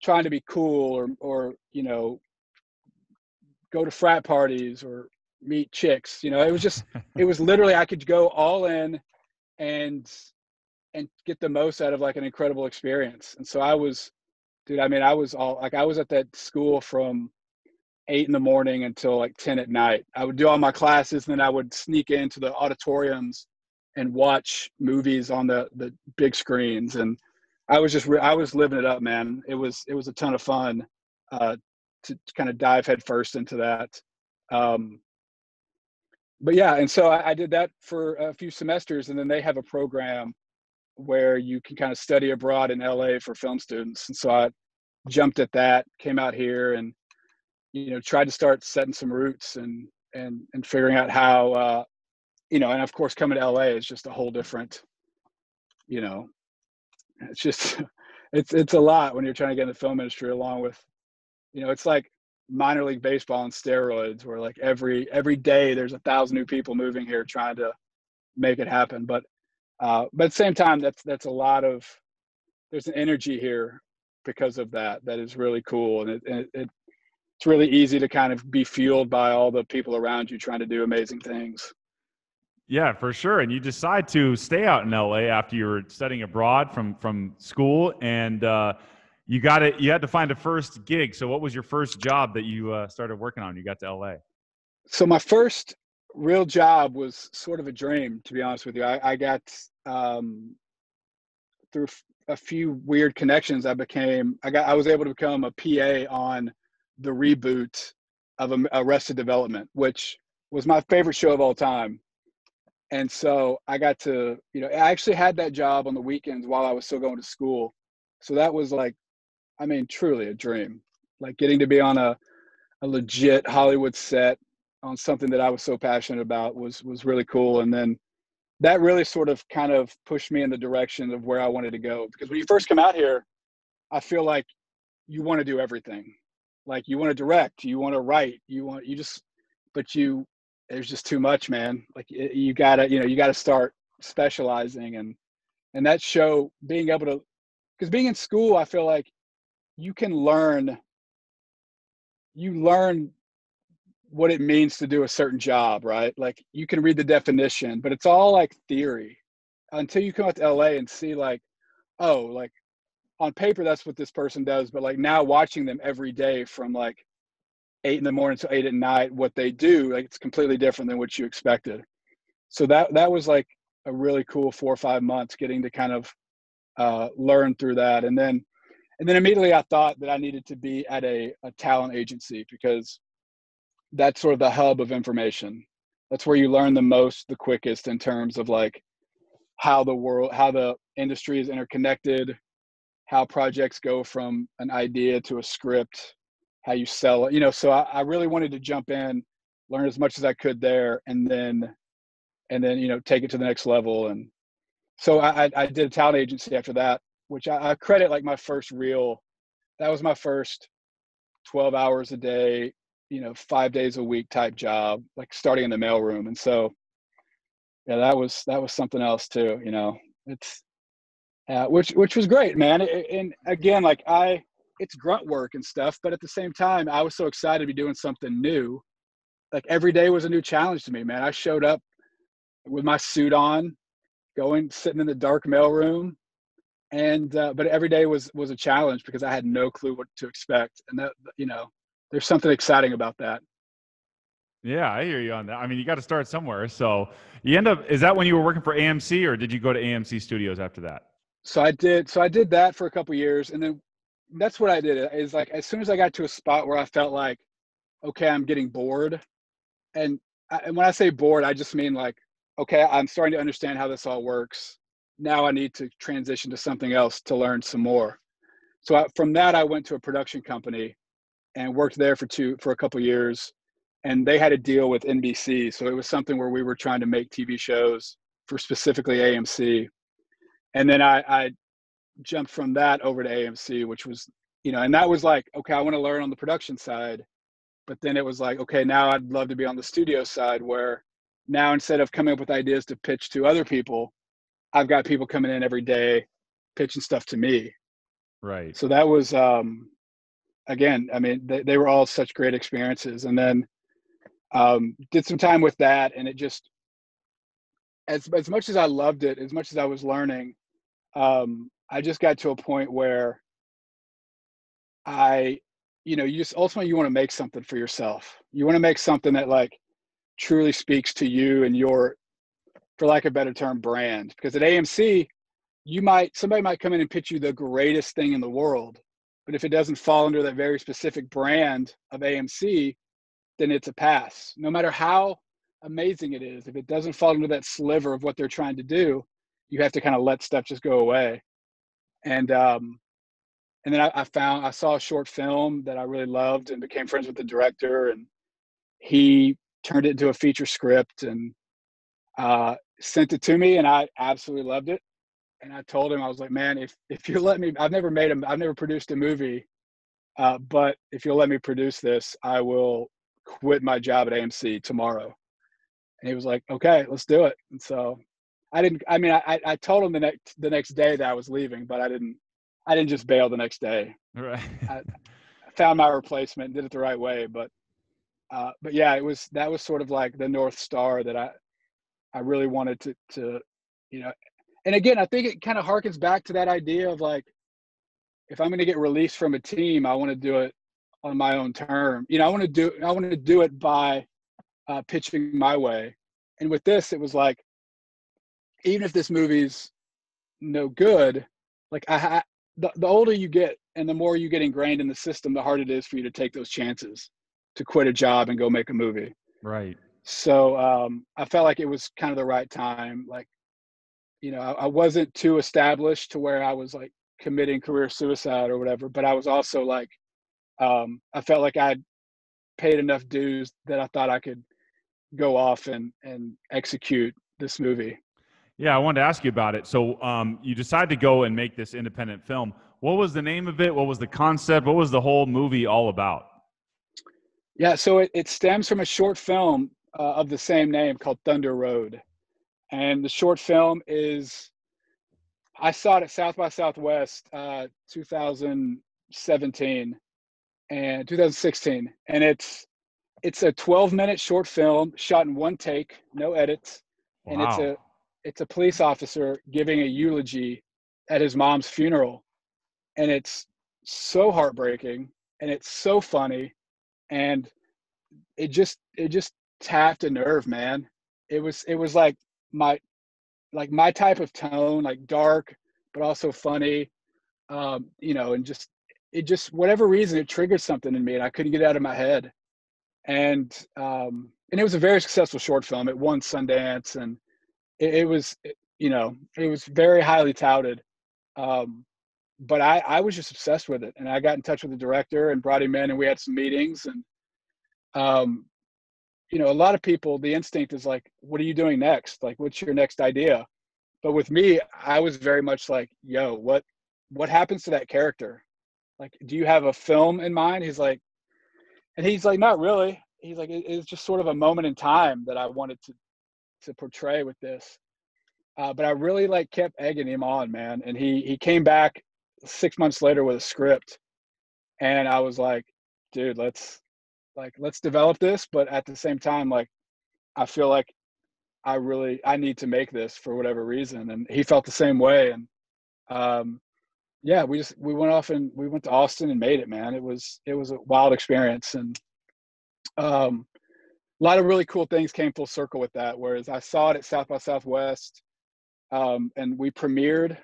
trying to be cool or, or, you know, go to frat parties or meet chicks, you know, it was just, it was literally, I could go all in and, and get the most out of like an incredible experience. And so I was, dude, I mean, I was all like, I was at that school from eight in the morning until like ten at night. I would do all my classes, and then I would sneak into the auditoriums and watch movies on the, the big screens. And I was just, re- I was living it up, man. It was, it was a ton of fun uh, to kind of dive headfirst into that. Um, but yeah. And so I, I did that for a few semesters, and then they have a program where you can kind of study abroad in L A for film students. And so I jumped at that, came out here, and, you know, tried to start setting some roots and, and, and figuring out how, uh, you know, and of course coming to L A is just a whole different, you know, it's just, it's, it's a lot when you're trying to get in the film industry, along with, you know, it's like minor league baseball on steroids, where like every, every day there's a thousand new people moving here trying to make it happen. But, uh, but at the same time, that's, that's a lot of, there's an energy here because of that. That is really cool. And it, and it, it it's really easy to kind of be fueled by all the people around you trying to do amazing things. Yeah, for sure. And you decide to stay out in L A after you were studying abroad from, from school, and uh, you got it. You had to find a first gig. So what was your first job that you uh, started working on when you got to L A? So my first real job was sort of a dream, to be honest with you. I, I got um, through a few weird connections. I became, I got, I was able to become a P A on the reboot of Arrested Development, which was my favorite show of all time. And so I got to, you know, I actually had that job on the weekends while I was still going to school. So that was like, I mean, truly a dream, like getting to be on a, a legit Hollywood set on something that I was so passionate about was, was really cool. And then that really sort of kind of pushed me in the direction of where I wanted to go. Because when you first come out here, I feel like you want to do everything. Like, you want to direct, you want to write, you want, you just, but you, there's just too much, man. Like, you gotta, you know, you gotta start specializing. And, and that show, being able to, because being in school, I feel like you can learn, you learn what it means to do a certain job, right? Like, you can read the definition, but it's all like theory until you come out to L A and see like, oh, like, on paper, that's what this person does. But like now watching them every day from like eight in the morning to eight at night, what they do, like it's completely different than what you expected. So that, that was like a really cool four or five months getting to kind of uh, learn through that. And then, and then immediately I thought that I needed to be at a, a talent agency, because that's sort of the hub of information. That's where you learn the most, the quickest, in terms of like how the world, how the industry is interconnected, how projects go from an idea to a script, how you sell it, you know. So I, I really wanted to jump in, learn as much as I could there, and then, and then, you know, take it to the next level. And so I, I did a talent agency after that, which I, I credit like my first real, that was my first twelve hours a day, you know, five days a week type job, like starting in the mailroom. And so, yeah, that was, that was something else too, you know, it's, Uh, which which was great, man. It, and again, like I, it's grunt work and stuff, but at the same time, I was so excited to be doing something new. Like every day was a new challenge to me, man. I showed up with my suit on, going, sitting in the dark mailroom, and uh, but every day was was a challenge because I had no clue what to expect. And that, you know, there's something exciting about that. Yeah, I hear you on that. I mean, you got to start somewhere. So you end up, is that when you were working for A M C, or did you go to A M C Studios after that? So I did. So I did that for a couple of years. And then that's what I did, is like, as soon as I got to a spot where I felt like, okay, I'm getting bored. And, I, and when I say bored, I just mean like, okay, I'm starting to understand how this all works. Now I need to transition to something else to learn some more. So I, from that, I went to a production company and worked there for two, for a couple of years. And they had a deal with N B C. So it was something where we were trying to make T V shows for specifically A M C. And then I, I jumped from that over to A M C, which was, you know, and that was like, okay, I want to learn on the production side. But then it was like, okay, now I'd love to be on the studio side, where now instead of coming up with ideas to pitch to other people, I've got people coming in every day pitching stuff to me. Right. So that was, um, again, I mean, they, they were all such great experiences. And then um did some time with that, and it just, as as much as I loved it, as much as I was learning, um I just got to a point where I, you know, you just ultimately you want to make something for yourself. You want to make something that like truly speaks to you and your, for lack of a better term, brand. Because at A M C, you might, somebody might come in and pitch you the greatest thing in the world, but if it doesn't fall under that very specific brand of A M C, then it's a pass. No matter how amazing it is, if it doesn't fall into that sliver of what they're trying to do, you have to kind of let stuff just go away. And um, and then I, I found, I saw a short film that I really loved and became friends with the director, and he turned it into a feature script and uh, sent it to me, and I absolutely loved it. And I told him, I was like, man, if if you let me, I've never made a, I've never produced a movie, uh, but if you'll let me produce this, I will quit my job at A M C tomorrow. And he was like, okay, let's do it. And so I didn't, I mean, I, I told him the next, the next day that I was leaving, but I didn't, I didn't just bail the next day. Right. I, I found my replacement and did it the right way. But, uh, but yeah, it was, that was sort of like the North Star that I, I really wanted to, to, you know, and again, I think it kind of harkens back to that idea of like, if I'm going to get released from a team, I want to do it on my own term. You know, I want to do, I want to do it by uh, pitching my way. And with this, it was like, even if this movie's no good, like I, I the, the older you get and the more you get ingrained in the system, the harder it is for you to take those chances to quit a job and go make a movie. Right. So um, I felt like it was kind of the right time. Like, you know, I, I wasn't too established to where I was like committing career suicide or whatever, but I was also like, Um, I felt like I paid enough dues that I thought I could go off and, and execute this movie. Yeah, I wanted to ask you about it. So um, you decided to go and make this independent film. What was the name of it? What was the concept? What was the whole movie all about? Yeah, so it, it stems from a short film uh, of the same name called Thunder Road. And the short film is, I saw it at South by Southwest uh, two thousand seventeen. And two thousand sixteen, and it's it's a twelve minute short film shot in one take, no edits. Wow. And it's a it's a police officer giving a eulogy at his mom's funeral, and it's so heartbreaking, and it's so funny, and it just it just tapped a nerve, man. It was it was like my like my type of tone, like dark but also funny, um, you know, and just. It just, whatever reason, it triggered something in me, and I couldn't get it out of my head. And um, and it was a very successful short film. It won Sundance, and it, it was, it, you know, it was very highly touted. Um, but I, I was just obsessed with it, and I got in touch with the director and brought him in, and we had some meetings. And um, you know, a lot of people, the instinct is like, what are you doing next? Like, what's your next idea? But with me, I was very much like, yo, what what happens to that character? Like, do you have a film in mind? He's like, and he's like, not really. He's like, it, it's just sort of a moment in time that I wanted to, to portray with this. Uh, but I really like kept egging him on, man. And he, he came back six months later with a script, and I was like, dude, let's like, let's develop this. But at the same time, like, I feel like I really, I need to make this for whatever reason. And he felt the same way. And, um, yeah, we just, we went off and we went to Austin and made it, man. It was, it was a wild experience. And um, a lot of really cool things came full circle with that. Whereas I saw it at South by Southwest, um, and we premiered,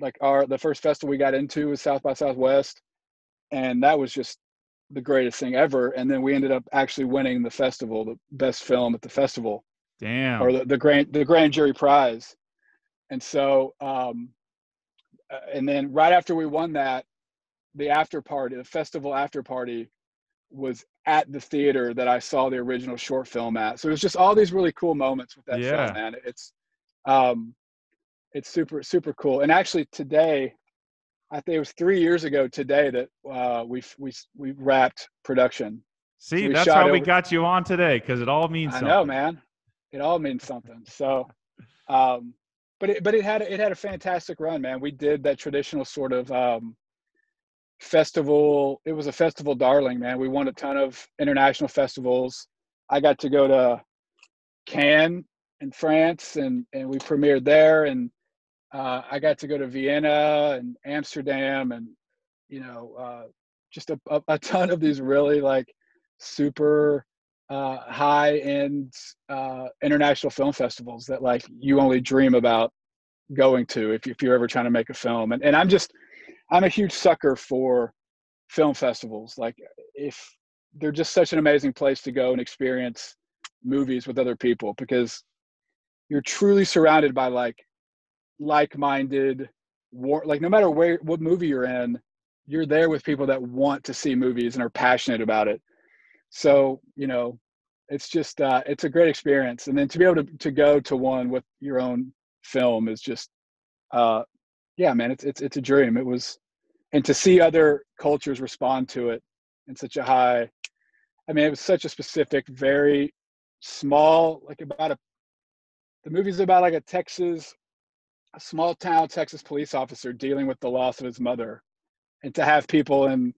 like our, the first festival we got into was South by Southwest. And that was just the greatest thing ever. And then we ended up actually winning the festival, the best film at the festival. Damn. Or the, the grand, the grand jury prize. And so, um, and then right after we won that, the after party, the festival after party was at the theater that I saw the original short film at. So it was just all these really cool moments with that yeah. film, man. It's, um, it's super, super cool. And actually today, I think it was three years ago today that uh, we we we wrapped production. See, so that's how over... we got you on today, because it all means something. I know, man. It all means something. So, um, but it but it had it had a fantastic run, man. We did that traditional sort of um, festival. It was a festival darling, man. We won a ton of international festivals. I got to go to Cannes in France, and and we premiered there, and. Uh, I got to go to Vienna and Amsterdam and, you know, uh, just a, a, a ton of these really like super uh, high end uh, international film festivals that like you only dream about going to if, if you're ever trying to make a film. And, and I'm just, I'm a huge sucker for film festivals. Like if they're just such an amazing place to go and experience movies with other people, because you're truly surrounded by like, like-minded war, like no matter where, what movie you're in, you're there with people that want to see movies and are passionate about it. So, you know, it's just, uh, it's a great experience. And then to be able to, to go to one with your own film is just, uh, yeah, man, it's, it's, it's a dream. It was, and to see other cultures respond to it in such a high, I mean, it was such a specific, very small, like about a, the movie's about like a Texas, a small town Texas police officer dealing with the loss of his mother, and to have people in,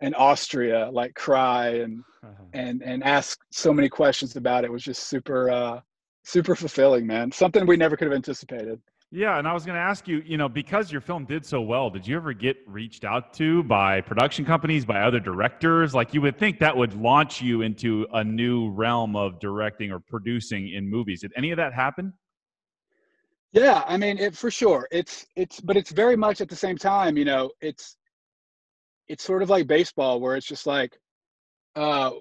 in Austria like cry and, uh-huh. and, and ask so many questions about it was just super, uh, super fulfilling, man. Something we never could have anticipated. Yeah. And I was going to ask you, you know, because your film did so well, did you ever get reached out to by production companies, by other directors? Like you would think that would launch you into a new realm of directing or producing in movies. Did any of that happen? Yeah, I mean, it, for sure. It's, it's, but it's very much at the same time, you know, it's, it's sort of like baseball where it's just like, uh,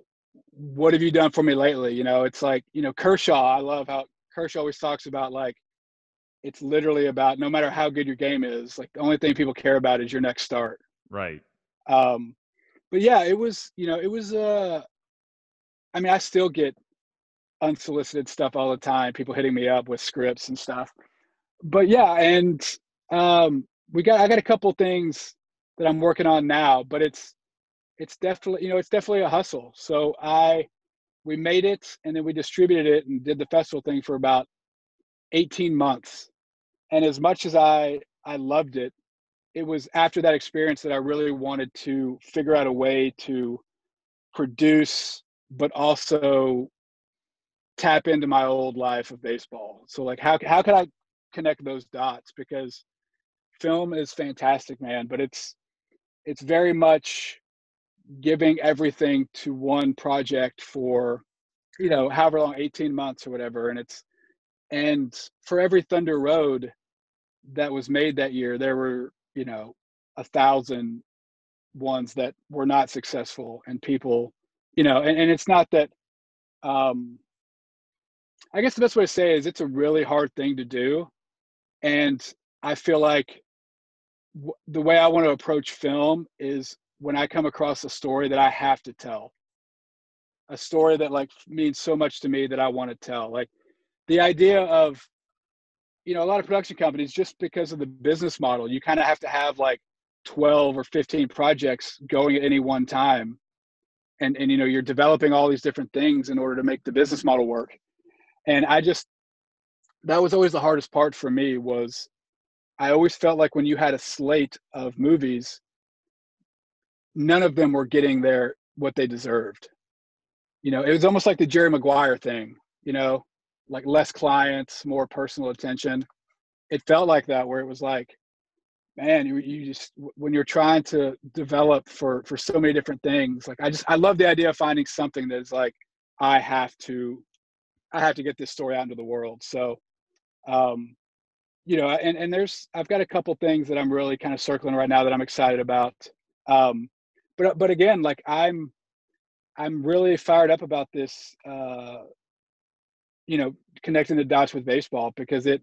what have you done for me lately? You know, it's like, you know, Kershaw, I love how Kershaw always talks about like, it's literally about no matter how good your game is, like the only thing people care about is your next start. Right. Um, but yeah, it was, you know, it was, uh, I mean, I still get unsolicited stuff all the time, people hitting me up with scripts and stuff. But yeah, and um, we got I got a couple things that I'm working on now, but it's it's definitely you know it's definitely a hustle. So I we made it and then we distributed it and did the festival thing for about eighteen months. And as much as I I loved it, it was after that experience that I really wanted to figure out a way to produce, but also tap into my old life of baseball. So like how how could I connect those dots, because film is fantastic, man, but it's it's very much giving everything to one project for, you know, however long, eighteen months or whatever. And it's and for every Thunder Road that was made that year, there were, you know, a thousand ones that were not successful, and people, you know, and, and it's not that um I guess the best way to say it is it's a really hard thing to do. And I feel like w- the way I want to approach film is when I come across a story that I have to tell, a story that like means so much to me that I want to tell. Like the idea of, you know, a lot of production companies, just because of the business model, you kind of have to have like twelve or fifteen projects going at any one time. And, and, you know, you're developing all these different things in order to make the business model work. And I just, that was always the hardest part for me, was I always felt like when you had a slate of movies, none of them were getting their, what they deserved. You know, it was almost like the Jerry Maguire thing, you know, like less clients, more personal attention. It felt like that, where it was like, man, you, you just, when you're trying to develop for, for so many different things, like I just, I love the idea of finding something that's like, I have to, I have to get this story out into the world. So, um, you know, and, and there's, I've got a couple things that I'm really kind of circling right now that I'm excited about. Um, but, but again, like I'm, I'm really fired up about this, uh, you know, connecting the dots with baseball, because it,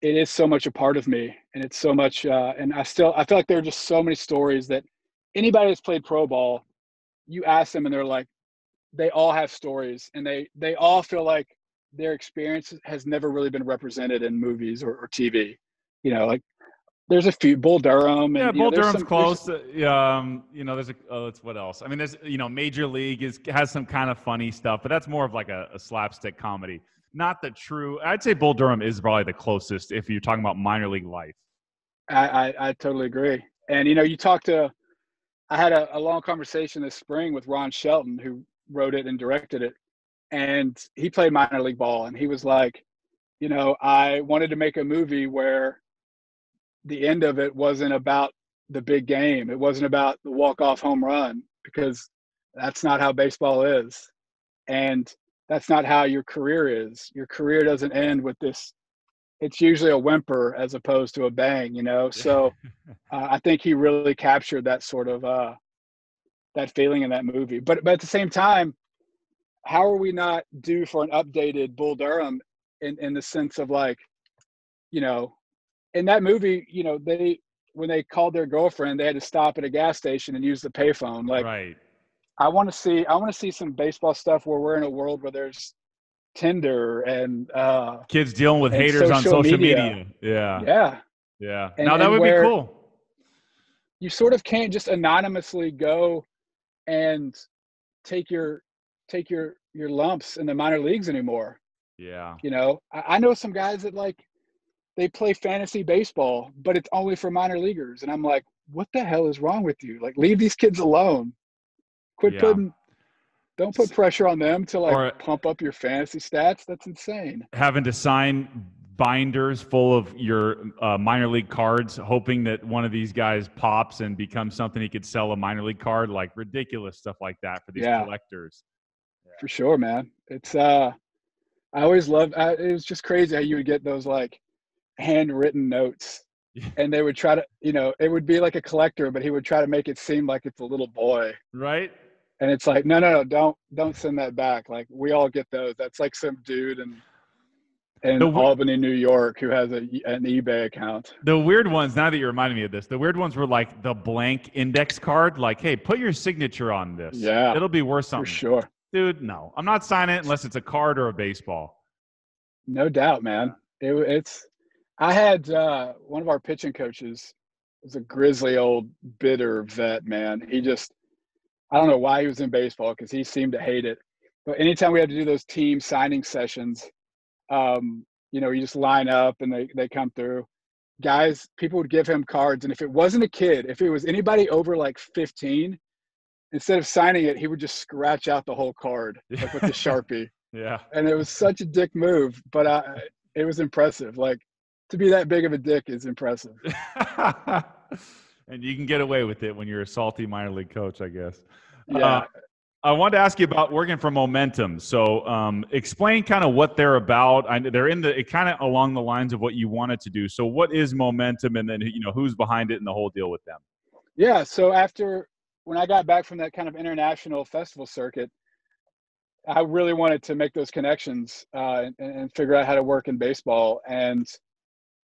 it is so much a part of me, and it's so much, uh, and I still, I feel like there are just so many stories that anybody that's played pro ball, you ask them and they're like, they all have stories, and they, they all feel like their experience has never really been represented in movies or, or T V. You know, like there's a few, Bull Durham. And, yeah, Bull know, Durham's some, close. To, um, you know, there's a, oh, it's, what else? I mean, there's, you know, Major League is, has some kind of funny stuff, but that's more of like a, a slapstick comedy. Not the true, I'd say Bull Durham is probably the closest if you're talking about minor league life. I, I, I totally agree. And, you know, you talked to, I had a, a long conversation this spring with Ron Shelton, who wrote it and directed it. And he played minor league ball, and he was like, you know, I wanted to make a movie where the end of it wasn't about the big game. It wasn't about the walk-off home run, because that's not how baseball is. And that's not how your career is. Your career doesn't end with this. It's usually a whimper as opposed to a bang, you know? So uh, I think he really captured that sort of, uh, that feeling in that movie. But, but at the same time, how are we not due for an updated Bull Durham in, in the sense of like, you know, in that movie, you know, they, when they called their girlfriend, they had to stop at a gas station and use the payphone. Like, right. I want to see, I want to see some baseball stuff where we're in a world where there's Tinder and uh, kids dealing with haters on social media. Yeah. Yeah. Yeah. Now that would be cool. You sort of can't just anonymously go and take your, take your, your lumps in the minor leagues anymore. Yeah. You know, I, I know some guys that like, they play fantasy baseball, but it's only for minor leaguers. And I'm like, what the hell is wrong with you? Like, leave these kids alone. Quit yeah. putting – don't put pressure on them to, like, or pump up your fantasy stats. That's insane. Having to sign binders full of your uh, minor league cards, hoping that one of these guys pops and becomes something he could sell a minor league card, like ridiculous stuff like that for these yeah. collectors. Yeah. For sure, man. It's uh, – I always loved – it was just crazy how you would get those, like, handwritten notes. And they would try to – you know, it would be like a collector, but he would try to make it seem like it's a little boy. Right. And it's like, no, no, no, don't, don't send that back. Like, we all get those. That's like some dude in, in the, Albany, New York, who has a, an eBay account. The weird ones, now that you reminded me of this, the weird ones were like the blank index card. Like, hey, put your signature on this. Yeah. It'll be worth something. For sure. Dude, no. I'm not signing it unless it's a card or a baseball. No doubt, man. It, it's – I had uh, one of our pitching coaches was a grizzly old bitter vet, man. He just – I don't know why he was in baseball, because he seemed to hate it. But anytime we had to do those team signing sessions, um, you know, you just line up and they, they come through. Guys, people would give him cards. And if it wasn't a kid, if it was anybody over like fifteen, instead of signing it, he would just scratch out the whole card like with the Sharpie. Yeah. And it was such a dick move, but I, it was impressive. Like, to be that big of a dick is impressive. And you can get away with it when you're a salty minor league coach, I guess. Yeah. Uh, I wanted to ask you about working for Momentum. So um, explain kind of what they're about. I, they're in the kind of along the lines of what you wanted to do. So what is Momentum, and then, you know, who's behind it and the whole deal with them? Yeah. So after when I got back from that kind of international festival circuit, I really wanted to make those connections uh, and, and figure out how to work in baseball. And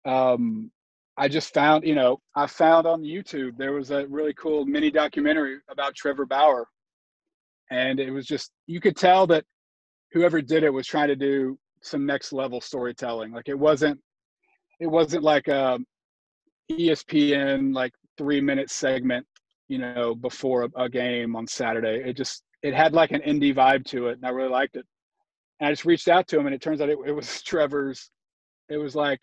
um, I just found, you know, I found on YouTube, there was a really cool mini documentary about Trevor Bauer. And it was just, you could tell that whoever did it was trying to do some next level storytelling. Like, it wasn't, it wasn't like a E S P N, like three minute segment, you know, before a, a game on Saturday. It just, it had like an indie vibe to it. And I really liked it. And I just reached out to him, and it turns out it, it was Trevor's, it was like,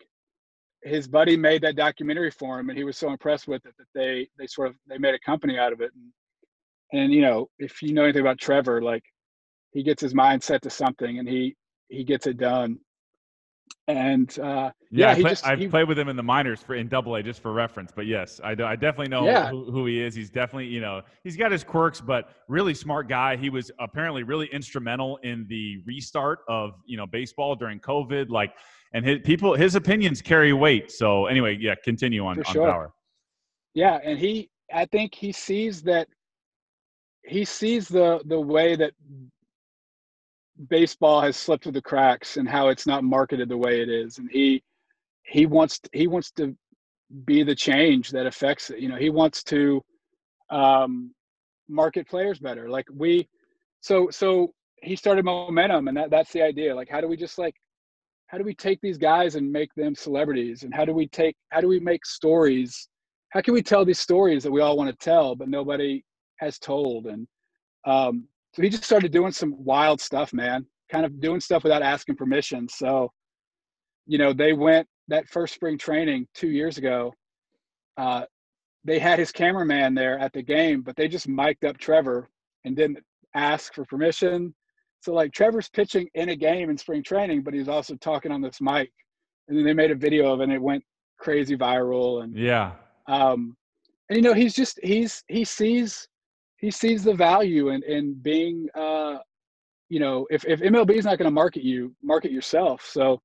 his buddy made that documentary for him, and he was so impressed with it that they, they sort of, they made a company out of it. And, and, you know, if you know anything about Trevor, like, he gets his mind set to something and he, he gets it done. And uh, yeah, yeah he I play, just, I've he, played with him in the minors for in Double A, just for reference. But yes, I, I definitely know yeah. who, who he is. He's definitely, you know, he's got his quirks, but really smart guy. He was apparently really instrumental in the restart of you know baseball during COVID. Like, and his people, his opinions carry weight. So anyway, yeah, continue on, on sure. Bauer. Yeah, and he, I think he sees that. He sees the the way that baseball has slipped through the cracks and how it's not marketed the way it is, and he he wants he wants to be the change that affects it. You know, he wants to um, market players better. Like we, so so he started Momentum, and that that's the idea. Like, how do we just like how do we take these guys and make them celebrities, and how do we take how do we make stories? How can we tell these stories that we all want to tell, but nobody has told? And um, so he just started doing some wild stuff, man, kind of doing stuff without asking permission. So, you know, they went that first spring training two years ago. Uh, they had his cameraman there at the game, but they just mic'd up Trevor and didn't ask for permission. So like Trevor's pitching in a game in spring training, but he's also talking on this mic. And then they made a video of it, and it went crazy viral. And yeah. Um, and, you know, he's just, he's, he sees, he sees the value in, in being, uh, you know, if, if M L B is not going to market you, market yourself. So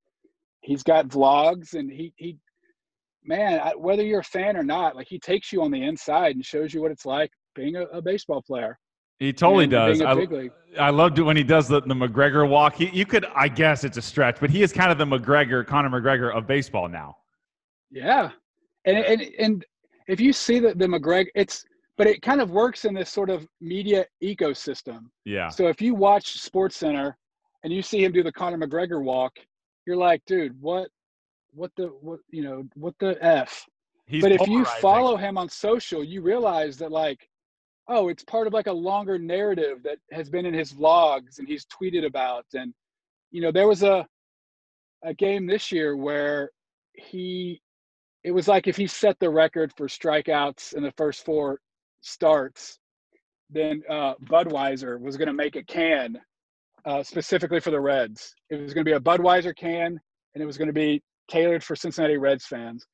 he's got vlogs, and he, he, man, I, whether you're a fan or not, like he takes you on the inside and shows you what it's like being a, a baseball player. He totally and does. I, I loved it when he does the, the McGregor walk. He, you could, I guess it's a stretch, but he is kind of the McGregor, Conor McGregor of baseball now. Yeah. And, and, and if you see the, the McGregor, it's, but it kind of works in this sort of media ecosystem. Yeah. So if you watch SportsCenter and you see him do the Conor McGregor walk, you're like, dude, what, what the, what, you know, what the F? He's but if polarizing. You follow him on social, you realize that like, oh, it's part of like a longer narrative that has been in his vlogs and he's tweeted about. And, you know, there was a, a game this year where he, it was like if he set the record for strikeouts in the first four starts, then uh, Budweiser was going to make a can uh, specifically for the Reds. It was going to be a Budweiser can, and it was going to be tailored for Cincinnati Reds fans.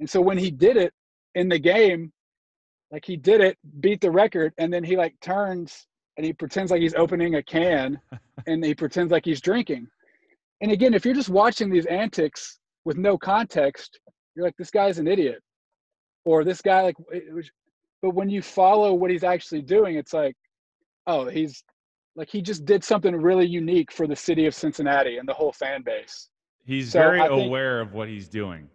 And so when he did it in the game, like he did it, beat the record, and then he like turns and he pretends like he's opening a can and he pretends like he's drinking. And again, if you're just watching these antics with no context, you're like, this guy's an idiot, or this guy like it was, but when you follow what he's actually doing, it's like, oh, he's like, he just did something really unique for the city of Cincinnati and the whole fan base. He's so very I aware think, of what he's doing.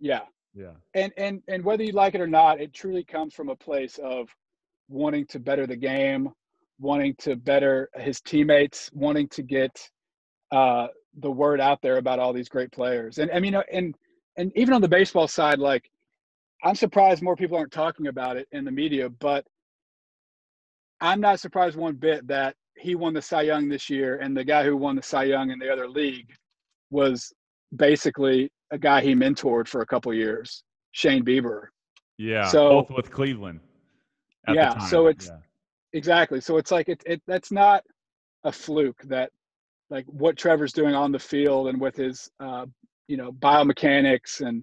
Yeah. Yeah. And, and, and whether you like it or not, it truly comes from a place of wanting to better the game, wanting to better his teammates, wanting to get uh, the word out there about all these great players. And I mean, and, and even on the baseball side, like, I'm surprised more people aren't talking about it in the media, but I'm not surprised one bit that he won the Cy Young this year, and the guy who won the Cy Young in the other league was basically a guy he mentored for a couple years, Shane Bieber. Yeah, so, both with Cleveland at yeah, the time. So it's yeah. exactly. So it's like it, it that's not a fluke that like what Trevor's doing on the field and with his uh, you know biomechanics and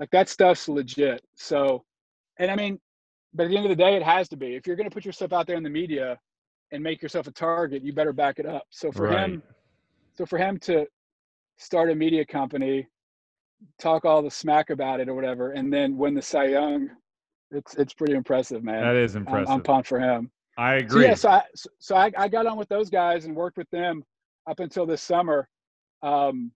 like that stuff's legit. So, and I mean, but at the end of the day, it has to be. If you're going to put yourself out there in the media and make yourself a target, you better back it up. So for right. him, so for him to start a media company, talk all the smack about it or whatever, and then win the Cy Young, it's it's pretty impressive, man. That is impressive. I'm, I'm pumped for him. I agree. So yeah, so I, so I, I got on with those guys and worked with them up until this summer. Um,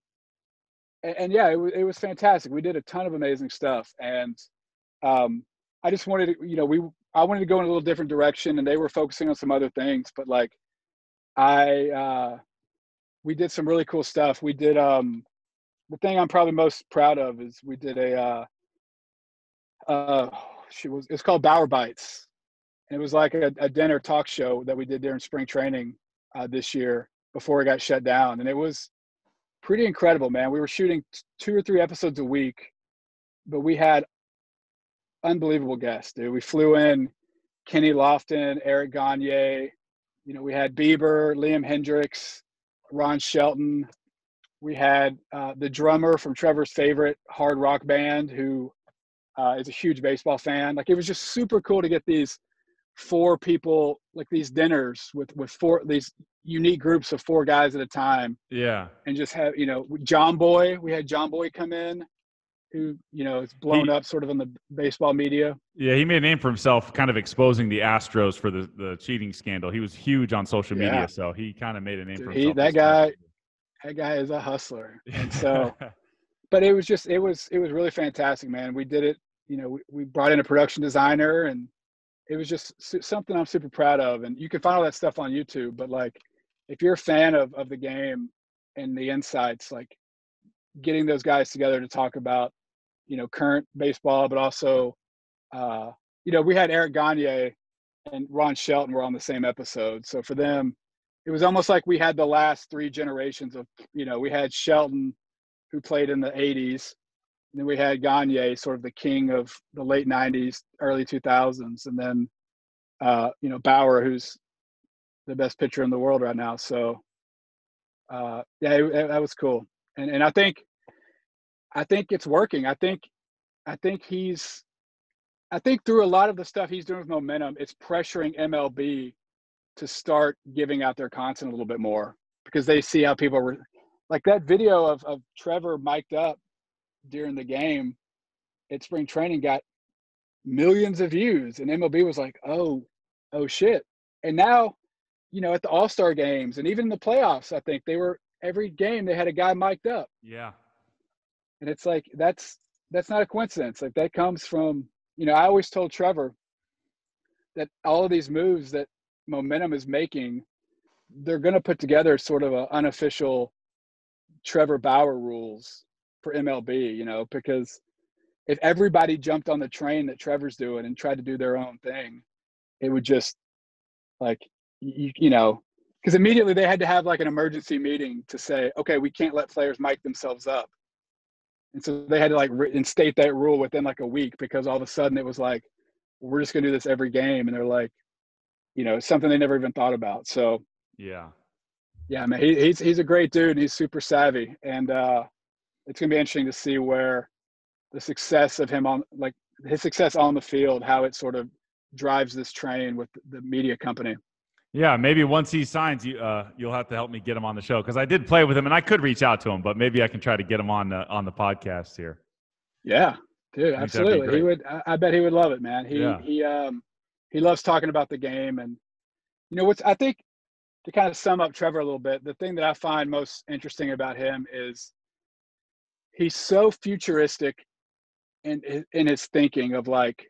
And, and yeah, it was, it was fantastic. We did a ton of amazing stuff. And um, I just wanted to, you know, we, I wanted to go in a little different direction, and they were focusing on some other things, but like I, uh, we did some really cool stuff. We did, um, the thing I'm probably most proud of is we did a, uh, uh, she was, it's called Bauer Bites. And it was like a, a dinner talk show that we did during spring training uh, this year before it got shut down. And it was pretty incredible, man. We were shooting t- two or three episodes a week, but we had unbelievable guests, dude. We flew in Kenny Lofton, Eric Gagne. You know, we had Bieber, Liam Hendricks, Ron Shelton. We had uh, the drummer from Trevor's favorite hard rock band, who uh, is a huge baseball fan. Like, it was just super cool to get these four people, like these dinners with, with four, these unique groups of four guys at a time. Yeah. And just have, you know, John Boy, we had John Boy come in, who, you know, is blown he, up sort of in the baseball media. Yeah, he made a name for himself kind of exposing the Astros for the, the cheating scandal. He was huge on social yeah. media, so he kind of made a name Dude, for himself. He, that guy – That guy is a hustler. And so, but it was just, it was, it was really fantastic, man. We did it, you know, we, we brought in a production designer, and it was just something I'm super proud of. And you can find all that stuff on YouTube, but like, if you're a fan of, of the game and the insights, like getting those guys together to talk about, you know, current baseball, but also, uh, you know, we had Eric Gagne and Ron Shelton were on the same episode. So for them, it was almost like we had the last three generations of, you know, we had Shelton, who played in the eighties, and then we had Gagne, sort of the king of the late nineties, early two thousands, and then, uh, you know, Bauer, who's the best pitcher in the world right now. So, uh, yeah, it, it, that was cool. And and I think, I think it's working. I think, I think he's, I think through a lot of the stuff he's doing with Momentum, it's pressuring M L B to start giving out their content a little bit more, because they see how people were like that video of, of Trevor mic'd up during the game at spring training got millions of views, and M L B was like, Oh, Oh shit. And now, you know, at the all-star games and even in the playoffs, I think they were, every game they had a guy mic'd up. Yeah. And it's like, that's, that's not a coincidence. Like that comes from, you know, I always told Trevor that all of these moves that Momentum is making, they're going to put together sort of an unofficial Trevor Bauer rules for M L B, you know, because if everybody jumped on the train that Trevor's doing and tried to do their own thing, it would just like, you, you know, because immediately they had to have like an emergency meeting to say, okay, we can't let players mic themselves up. And so they had to like reinstate that rule within like a week, because all of a sudden it was like, we're just going to do this every game. And they're like, you know, something they never even thought about. So yeah, yeah, man, he, he's he's a great dude, and he's super savvy, and uh, it's gonna be interesting to see where the success of him on, like his success on the field, how it sort of drives this train with the media company. Yeah, maybe once he signs, you uh, you'll have to help me get him on the show, because I did play with him, and I could reach out to him, but maybe I can try to get him on the on the podcast here. Yeah, dude, absolutely. He would. I, I bet he would love it, man. He yeah. he. Um, He loves talking about the game. And, you know, what's, I think to kind of sum up Trevor a little bit, the thing that I find most interesting about him is he's so futuristic in, in his thinking of like,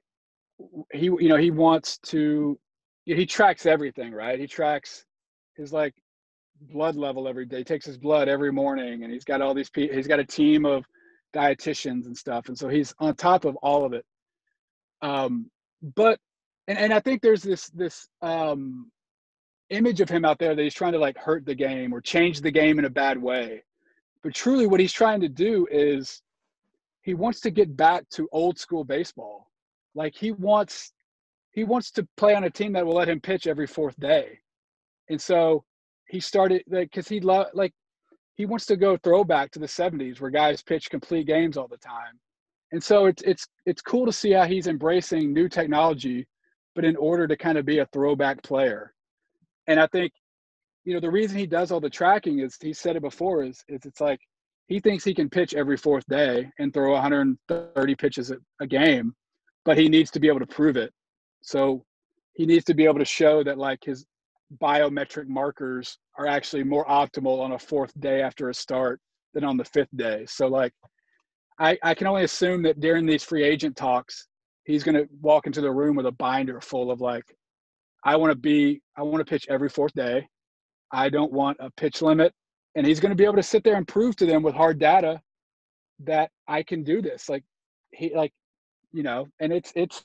he, you know, he wants to, he tracks everything, right? He tracks his like blood level every day, he takes his blood every morning, and he's got all these people, he's got a team of dietitians and stuff. And so he's on top of all of it. Um, but, And, and I think there's this this um, image of him out there that he's trying to like hurt the game or change the game in a bad way. But truly what he's trying to do is he wants to get back to old school baseball. Like he wants, he wants to play on a team that will let him pitch every fourth day. And so he started like, cause he lo- like he wants to go throwback to the seventies where guys pitch complete games all the time. And so it's, it's, it's cool to see how he's embracing new technology, but in order to kind of be a throwback player. And I think, you know, the reason he does all the tracking is, he said it before, is, is it's like he thinks he can pitch every fourth day and throw one hundred thirty pitches a, a game, but he needs to be able to prove it. So he needs to be able to show that like his biometric markers are actually more optimal on a fourth day after a start than on the fifth day. So like I, I can only assume that during these free agent talks, he's going to walk into the room with a binder full of like, I want to be, I want to pitch every fourth day. I don't want a pitch limit. And he's going to be able to sit there and prove to them with hard data that I can do this. Like he, like, you know, and it's, it's,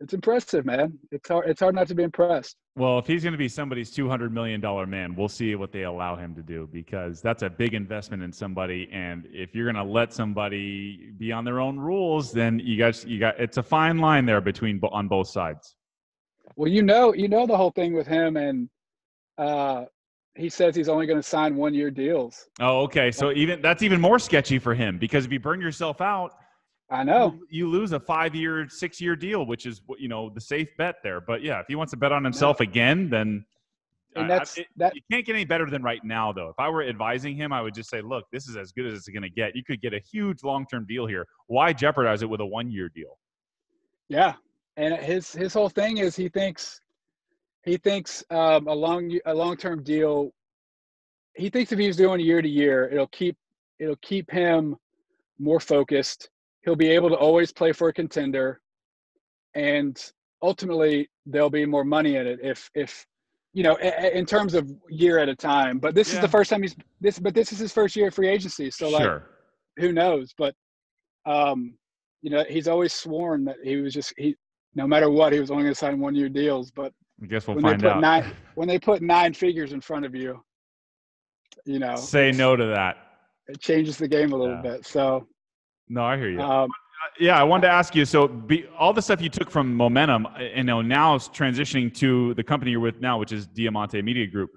it's impressive, man. It's hard, it's hard not to be impressed. Well, if he's going to be somebody's two hundred million dollars man, we'll see what they allow him to do, because that's a big investment in somebody. And if you're going to let somebody be on their own rules, then you guys, you got, it's a fine line there between on both sides. Well, you know, you know, the whole thing with him and uh, he says he's only going to sign one-year deals. Oh, okay. So even that's even more sketchy for him, because if you burn yourself out, I know you, you lose a five-year, six-year deal, which is, you know, the safe bet there. But yeah, if he wants to bet on himself again, then and I, that's, I, it, that, you can't get any better than right now, though. If I were advising him, I would just say, look, this is as good as it's going to get. You could get a huge long-term deal here. Why jeopardize it with a one-year deal? Yeah, and his his whole thing is he thinks. He thinks um, a long a long-term deal. He thinks if he's doing year to year, it'll keep it'll keep him more focused. He'll be able to always play for a contender, and ultimately there'll be more money in it if if you know a, a, in terms of year at a time. But this yeah. is the first time he's this. But this is his first year of free agency, so like sure. who knows? But um, you know, he's always sworn that he was just he no matter what he was only going to sign one-year deals, but. I guess we'll when find out. Nine, when they put nine figures in front of you, you know. Say no to that. It changes the game a little yeah. bit. So. No, I hear you. Um, yeah, I wanted to ask you. So be, all the stuff you took from Momentum, you know, now is transitioning to the company you're with now, which is Diamante Media Group.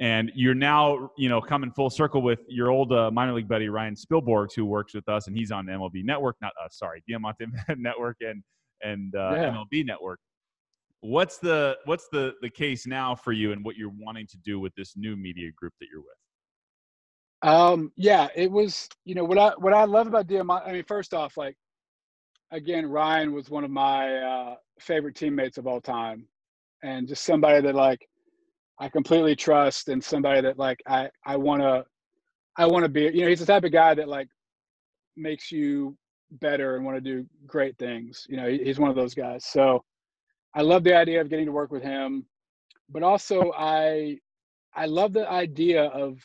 And you're now, you know, coming full circle with your old uh, minor league buddy, Ryan Spilborghs, who works with us, and he's on M L B Network. Not us, sorry, Diamante Network and, and uh, yeah. M L B Network. What's the what's the the case now for you and what you're wanting to do with this new media group that you're with? Um, yeah, it was you know what I what I love about Diamante. I mean, first off, like again, Ryan was one of my uh, favorite teammates of all time, and just somebody that like I completely trust, and somebody that like I I wanna I wanna be. You know, he's the type of guy that like makes you better and want to do great things. You know, he, he's one of those guys. So. I love the idea of getting to work with him, but also I, I love the idea of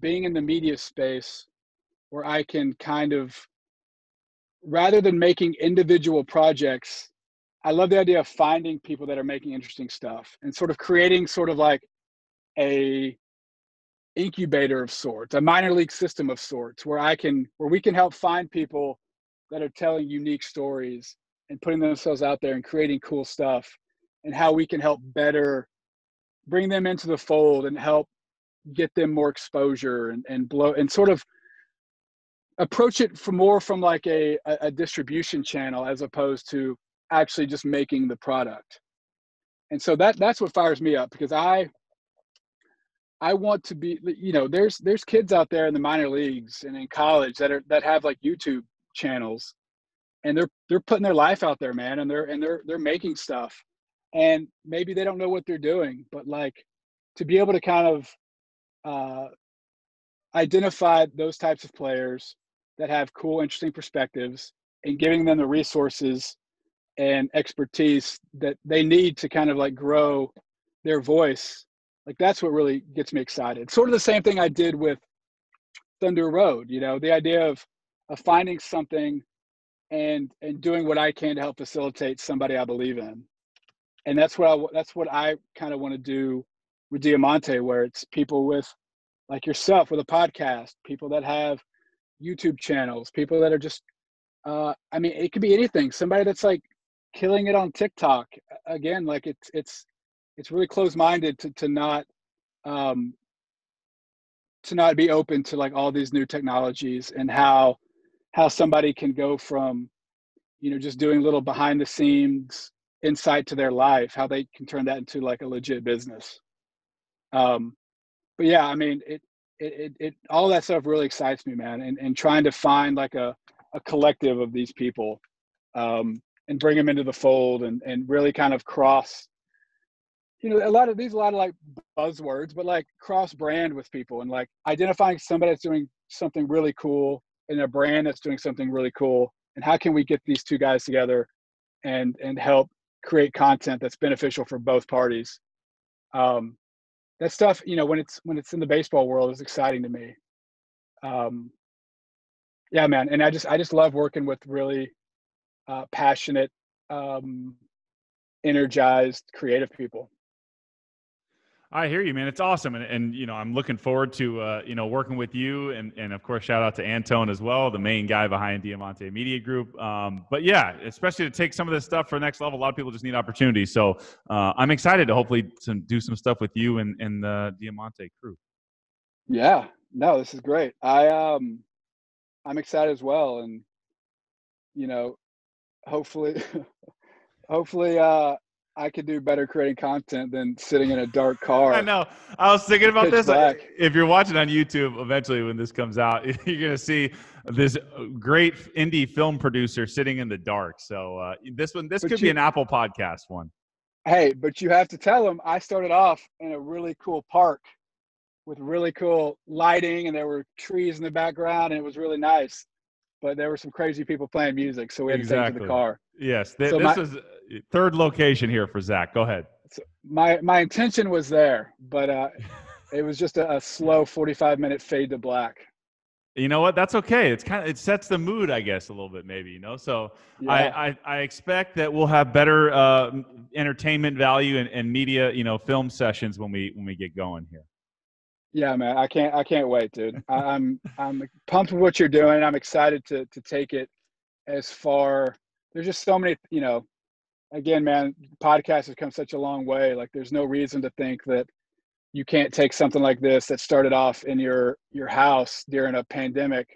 being in the media space where I can kind of, rather than making individual projects, I love the idea of finding people that are making interesting stuff and sort of creating sort of like a incubator of sorts, a minor league system of sorts, where I can, where we can help find people that are telling unique stories and putting themselves out there and creating cool stuff, and how we can help better bring them into the fold and help get them more exposure and, and blow and sort of approach it from more from like a, a distribution channel as opposed to actually just making the product. And so that, that's what fires me up, because I, I want to be, you know, there's, there's kids out there in the minor leagues and in college that are, that have like YouTube channels, and they're they're putting their life out there, man, and they're and they're they're making stuff, and maybe they don't know what they're doing, but like to be able to kind of uh, identify those types of players that have cool, interesting perspectives, and giving them the resources and expertise that they need to kind of like grow their voice, like that's what really gets me excited. Sort of the same thing I did with Thunder Road, you know, the idea of of finding something. And, and doing what I can to help facilitate somebody I believe in. And that's what I, that's what I kind of want to do with Diamante, where it's people with like yourself with a podcast, people that have YouTube channels, people that are just, uh, I mean, it could be anything. Somebody that's like killing it on TikTok. Again, like it's, it's, it's really close-minded to, to not, um, to not be open to like all these new technologies and how, how somebody can go from, you know, just doing little behind the scenes insight to their life, how they can turn that into like a legit business. Um, but yeah, I mean, it, it, it, all that stuff really excites me, man. And, and trying to find like a, a collective of these people um, and bring them into the fold and, and really kind of cross, you know, a lot of these, a lot of like buzzwords, but like cross brand with people and like identifying somebody that's doing something really cool and a brand that's doing something really cool, and how can we get these two guys together and and help create content that's beneficial for both parties. Um that stuff, you know, when it's when it's in the baseball world, is exciting to me. Um yeah, man. And i just i just love working with really uh passionate, um energized, creative people. I hear you, man. It's awesome. And, and you know, I'm looking forward to, uh, you know, working with you. And, and, of course, shout out to Antone as well, the main guy behind Diamante Media Group. Um, but, yeah, especially to take some of this stuff for the next level, a lot of people just need opportunities. So uh, I'm excited to hopefully some, do some stuff with you and, and the Diamante crew. Yeah. No, this is great. I, um, I'm excited as well. And, you know, hopefully, hopefully, uh, I could do better creating content than sitting in a dark car. I know. I was thinking about this. Black. If you're watching on YouTube, eventually when this comes out, you're going to see this great indie film producer sitting in the dark. So uh, this one, this but could you, be an Apple podcast one. Hey, but you have to tell them I started off in a really cool park with really cool lighting, and there were trees in the background, and it was really nice. But there were some crazy people playing music, so we had exactly. to take to the car. Yes. Th- so this my, is third location here for Zach. Go ahead. So my my intention was there, but uh, it was just a, a slow forty-five minute fade to black. You know what? That's okay. It's kind of it sets the mood, I guess, a little bit, maybe. You know, so yeah. I, I I expect that we'll have better uh, entertainment value and, and media, you know, film sessions when we when we get going here. Yeah, man, I can't I can't wait, dude. I'm I'm pumped with what you're doing. I'm excited to to take it as far. There's just so many, you know. Again, man, podcasts have come such a long way. Like, there's no reason to think that you can't take something like this that started off in your, your house during a pandemic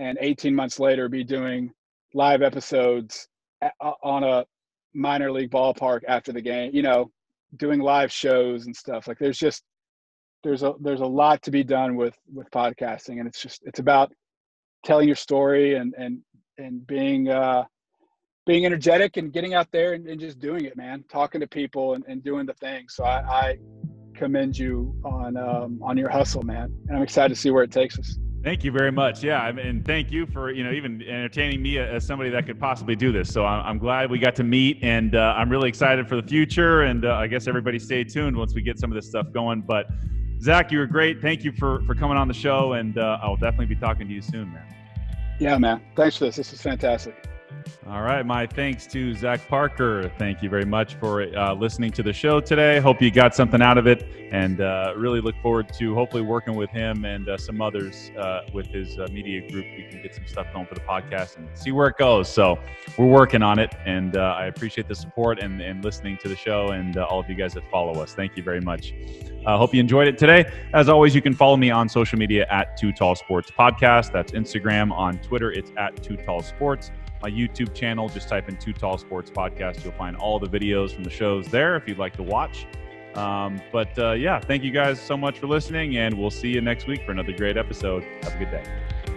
and eighteen months later be doing live episodes a, on a minor league ballpark after the game, you know, doing live shows and stuff. Like, there's just, there's a, there's a lot to be done with, with podcasting. And it's just, it's about telling your story and, and, and being, uh, being energetic and getting out there and, and just doing it, man, talking to people and, and doing the thing. So I, I commend you on, um, on your hustle, man. And I'm excited to see where it takes us. Thank you very much. Yeah. I mean, and thank you for, you know, even entertaining me as somebody that could possibly do this. So I'm, I'm glad we got to meet, and uh, I'm really excited for the future. And uh, I guess everybody stay tuned once we get some of this stuff going, but Zach, you were great. Thank you for, for coming on the show. And uh, I'll definitely be talking to you soon, man. Yeah, man. Thanks for this. This was fantastic. All right. My thanks to Zack Parker. Thank you very much for uh, listening to the show today. Hope you got something out of it, and uh, really look forward to hopefully working with him and uh, some others uh, with his uh, media group. We can get some stuff going for the podcast and see where it goes. So we're working on it, and uh, I appreciate the support and, and listening to the show, and uh, all of you guys that follow us. Thank you very much. I uh, hope you enjoyed it today. As always, you can follow me on social media at Too Tall Sports Podcast. That's Instagram. On Twitter, it's at Too Tall Sports. My YouTube channel, just type in Too Tall Sports Podcast. You'll find all the videos from the shows there if you'd like to watch. Um, but uh, yeah, thank you guys so much for listening, and we'll see you next week for another great episode. Have a good day.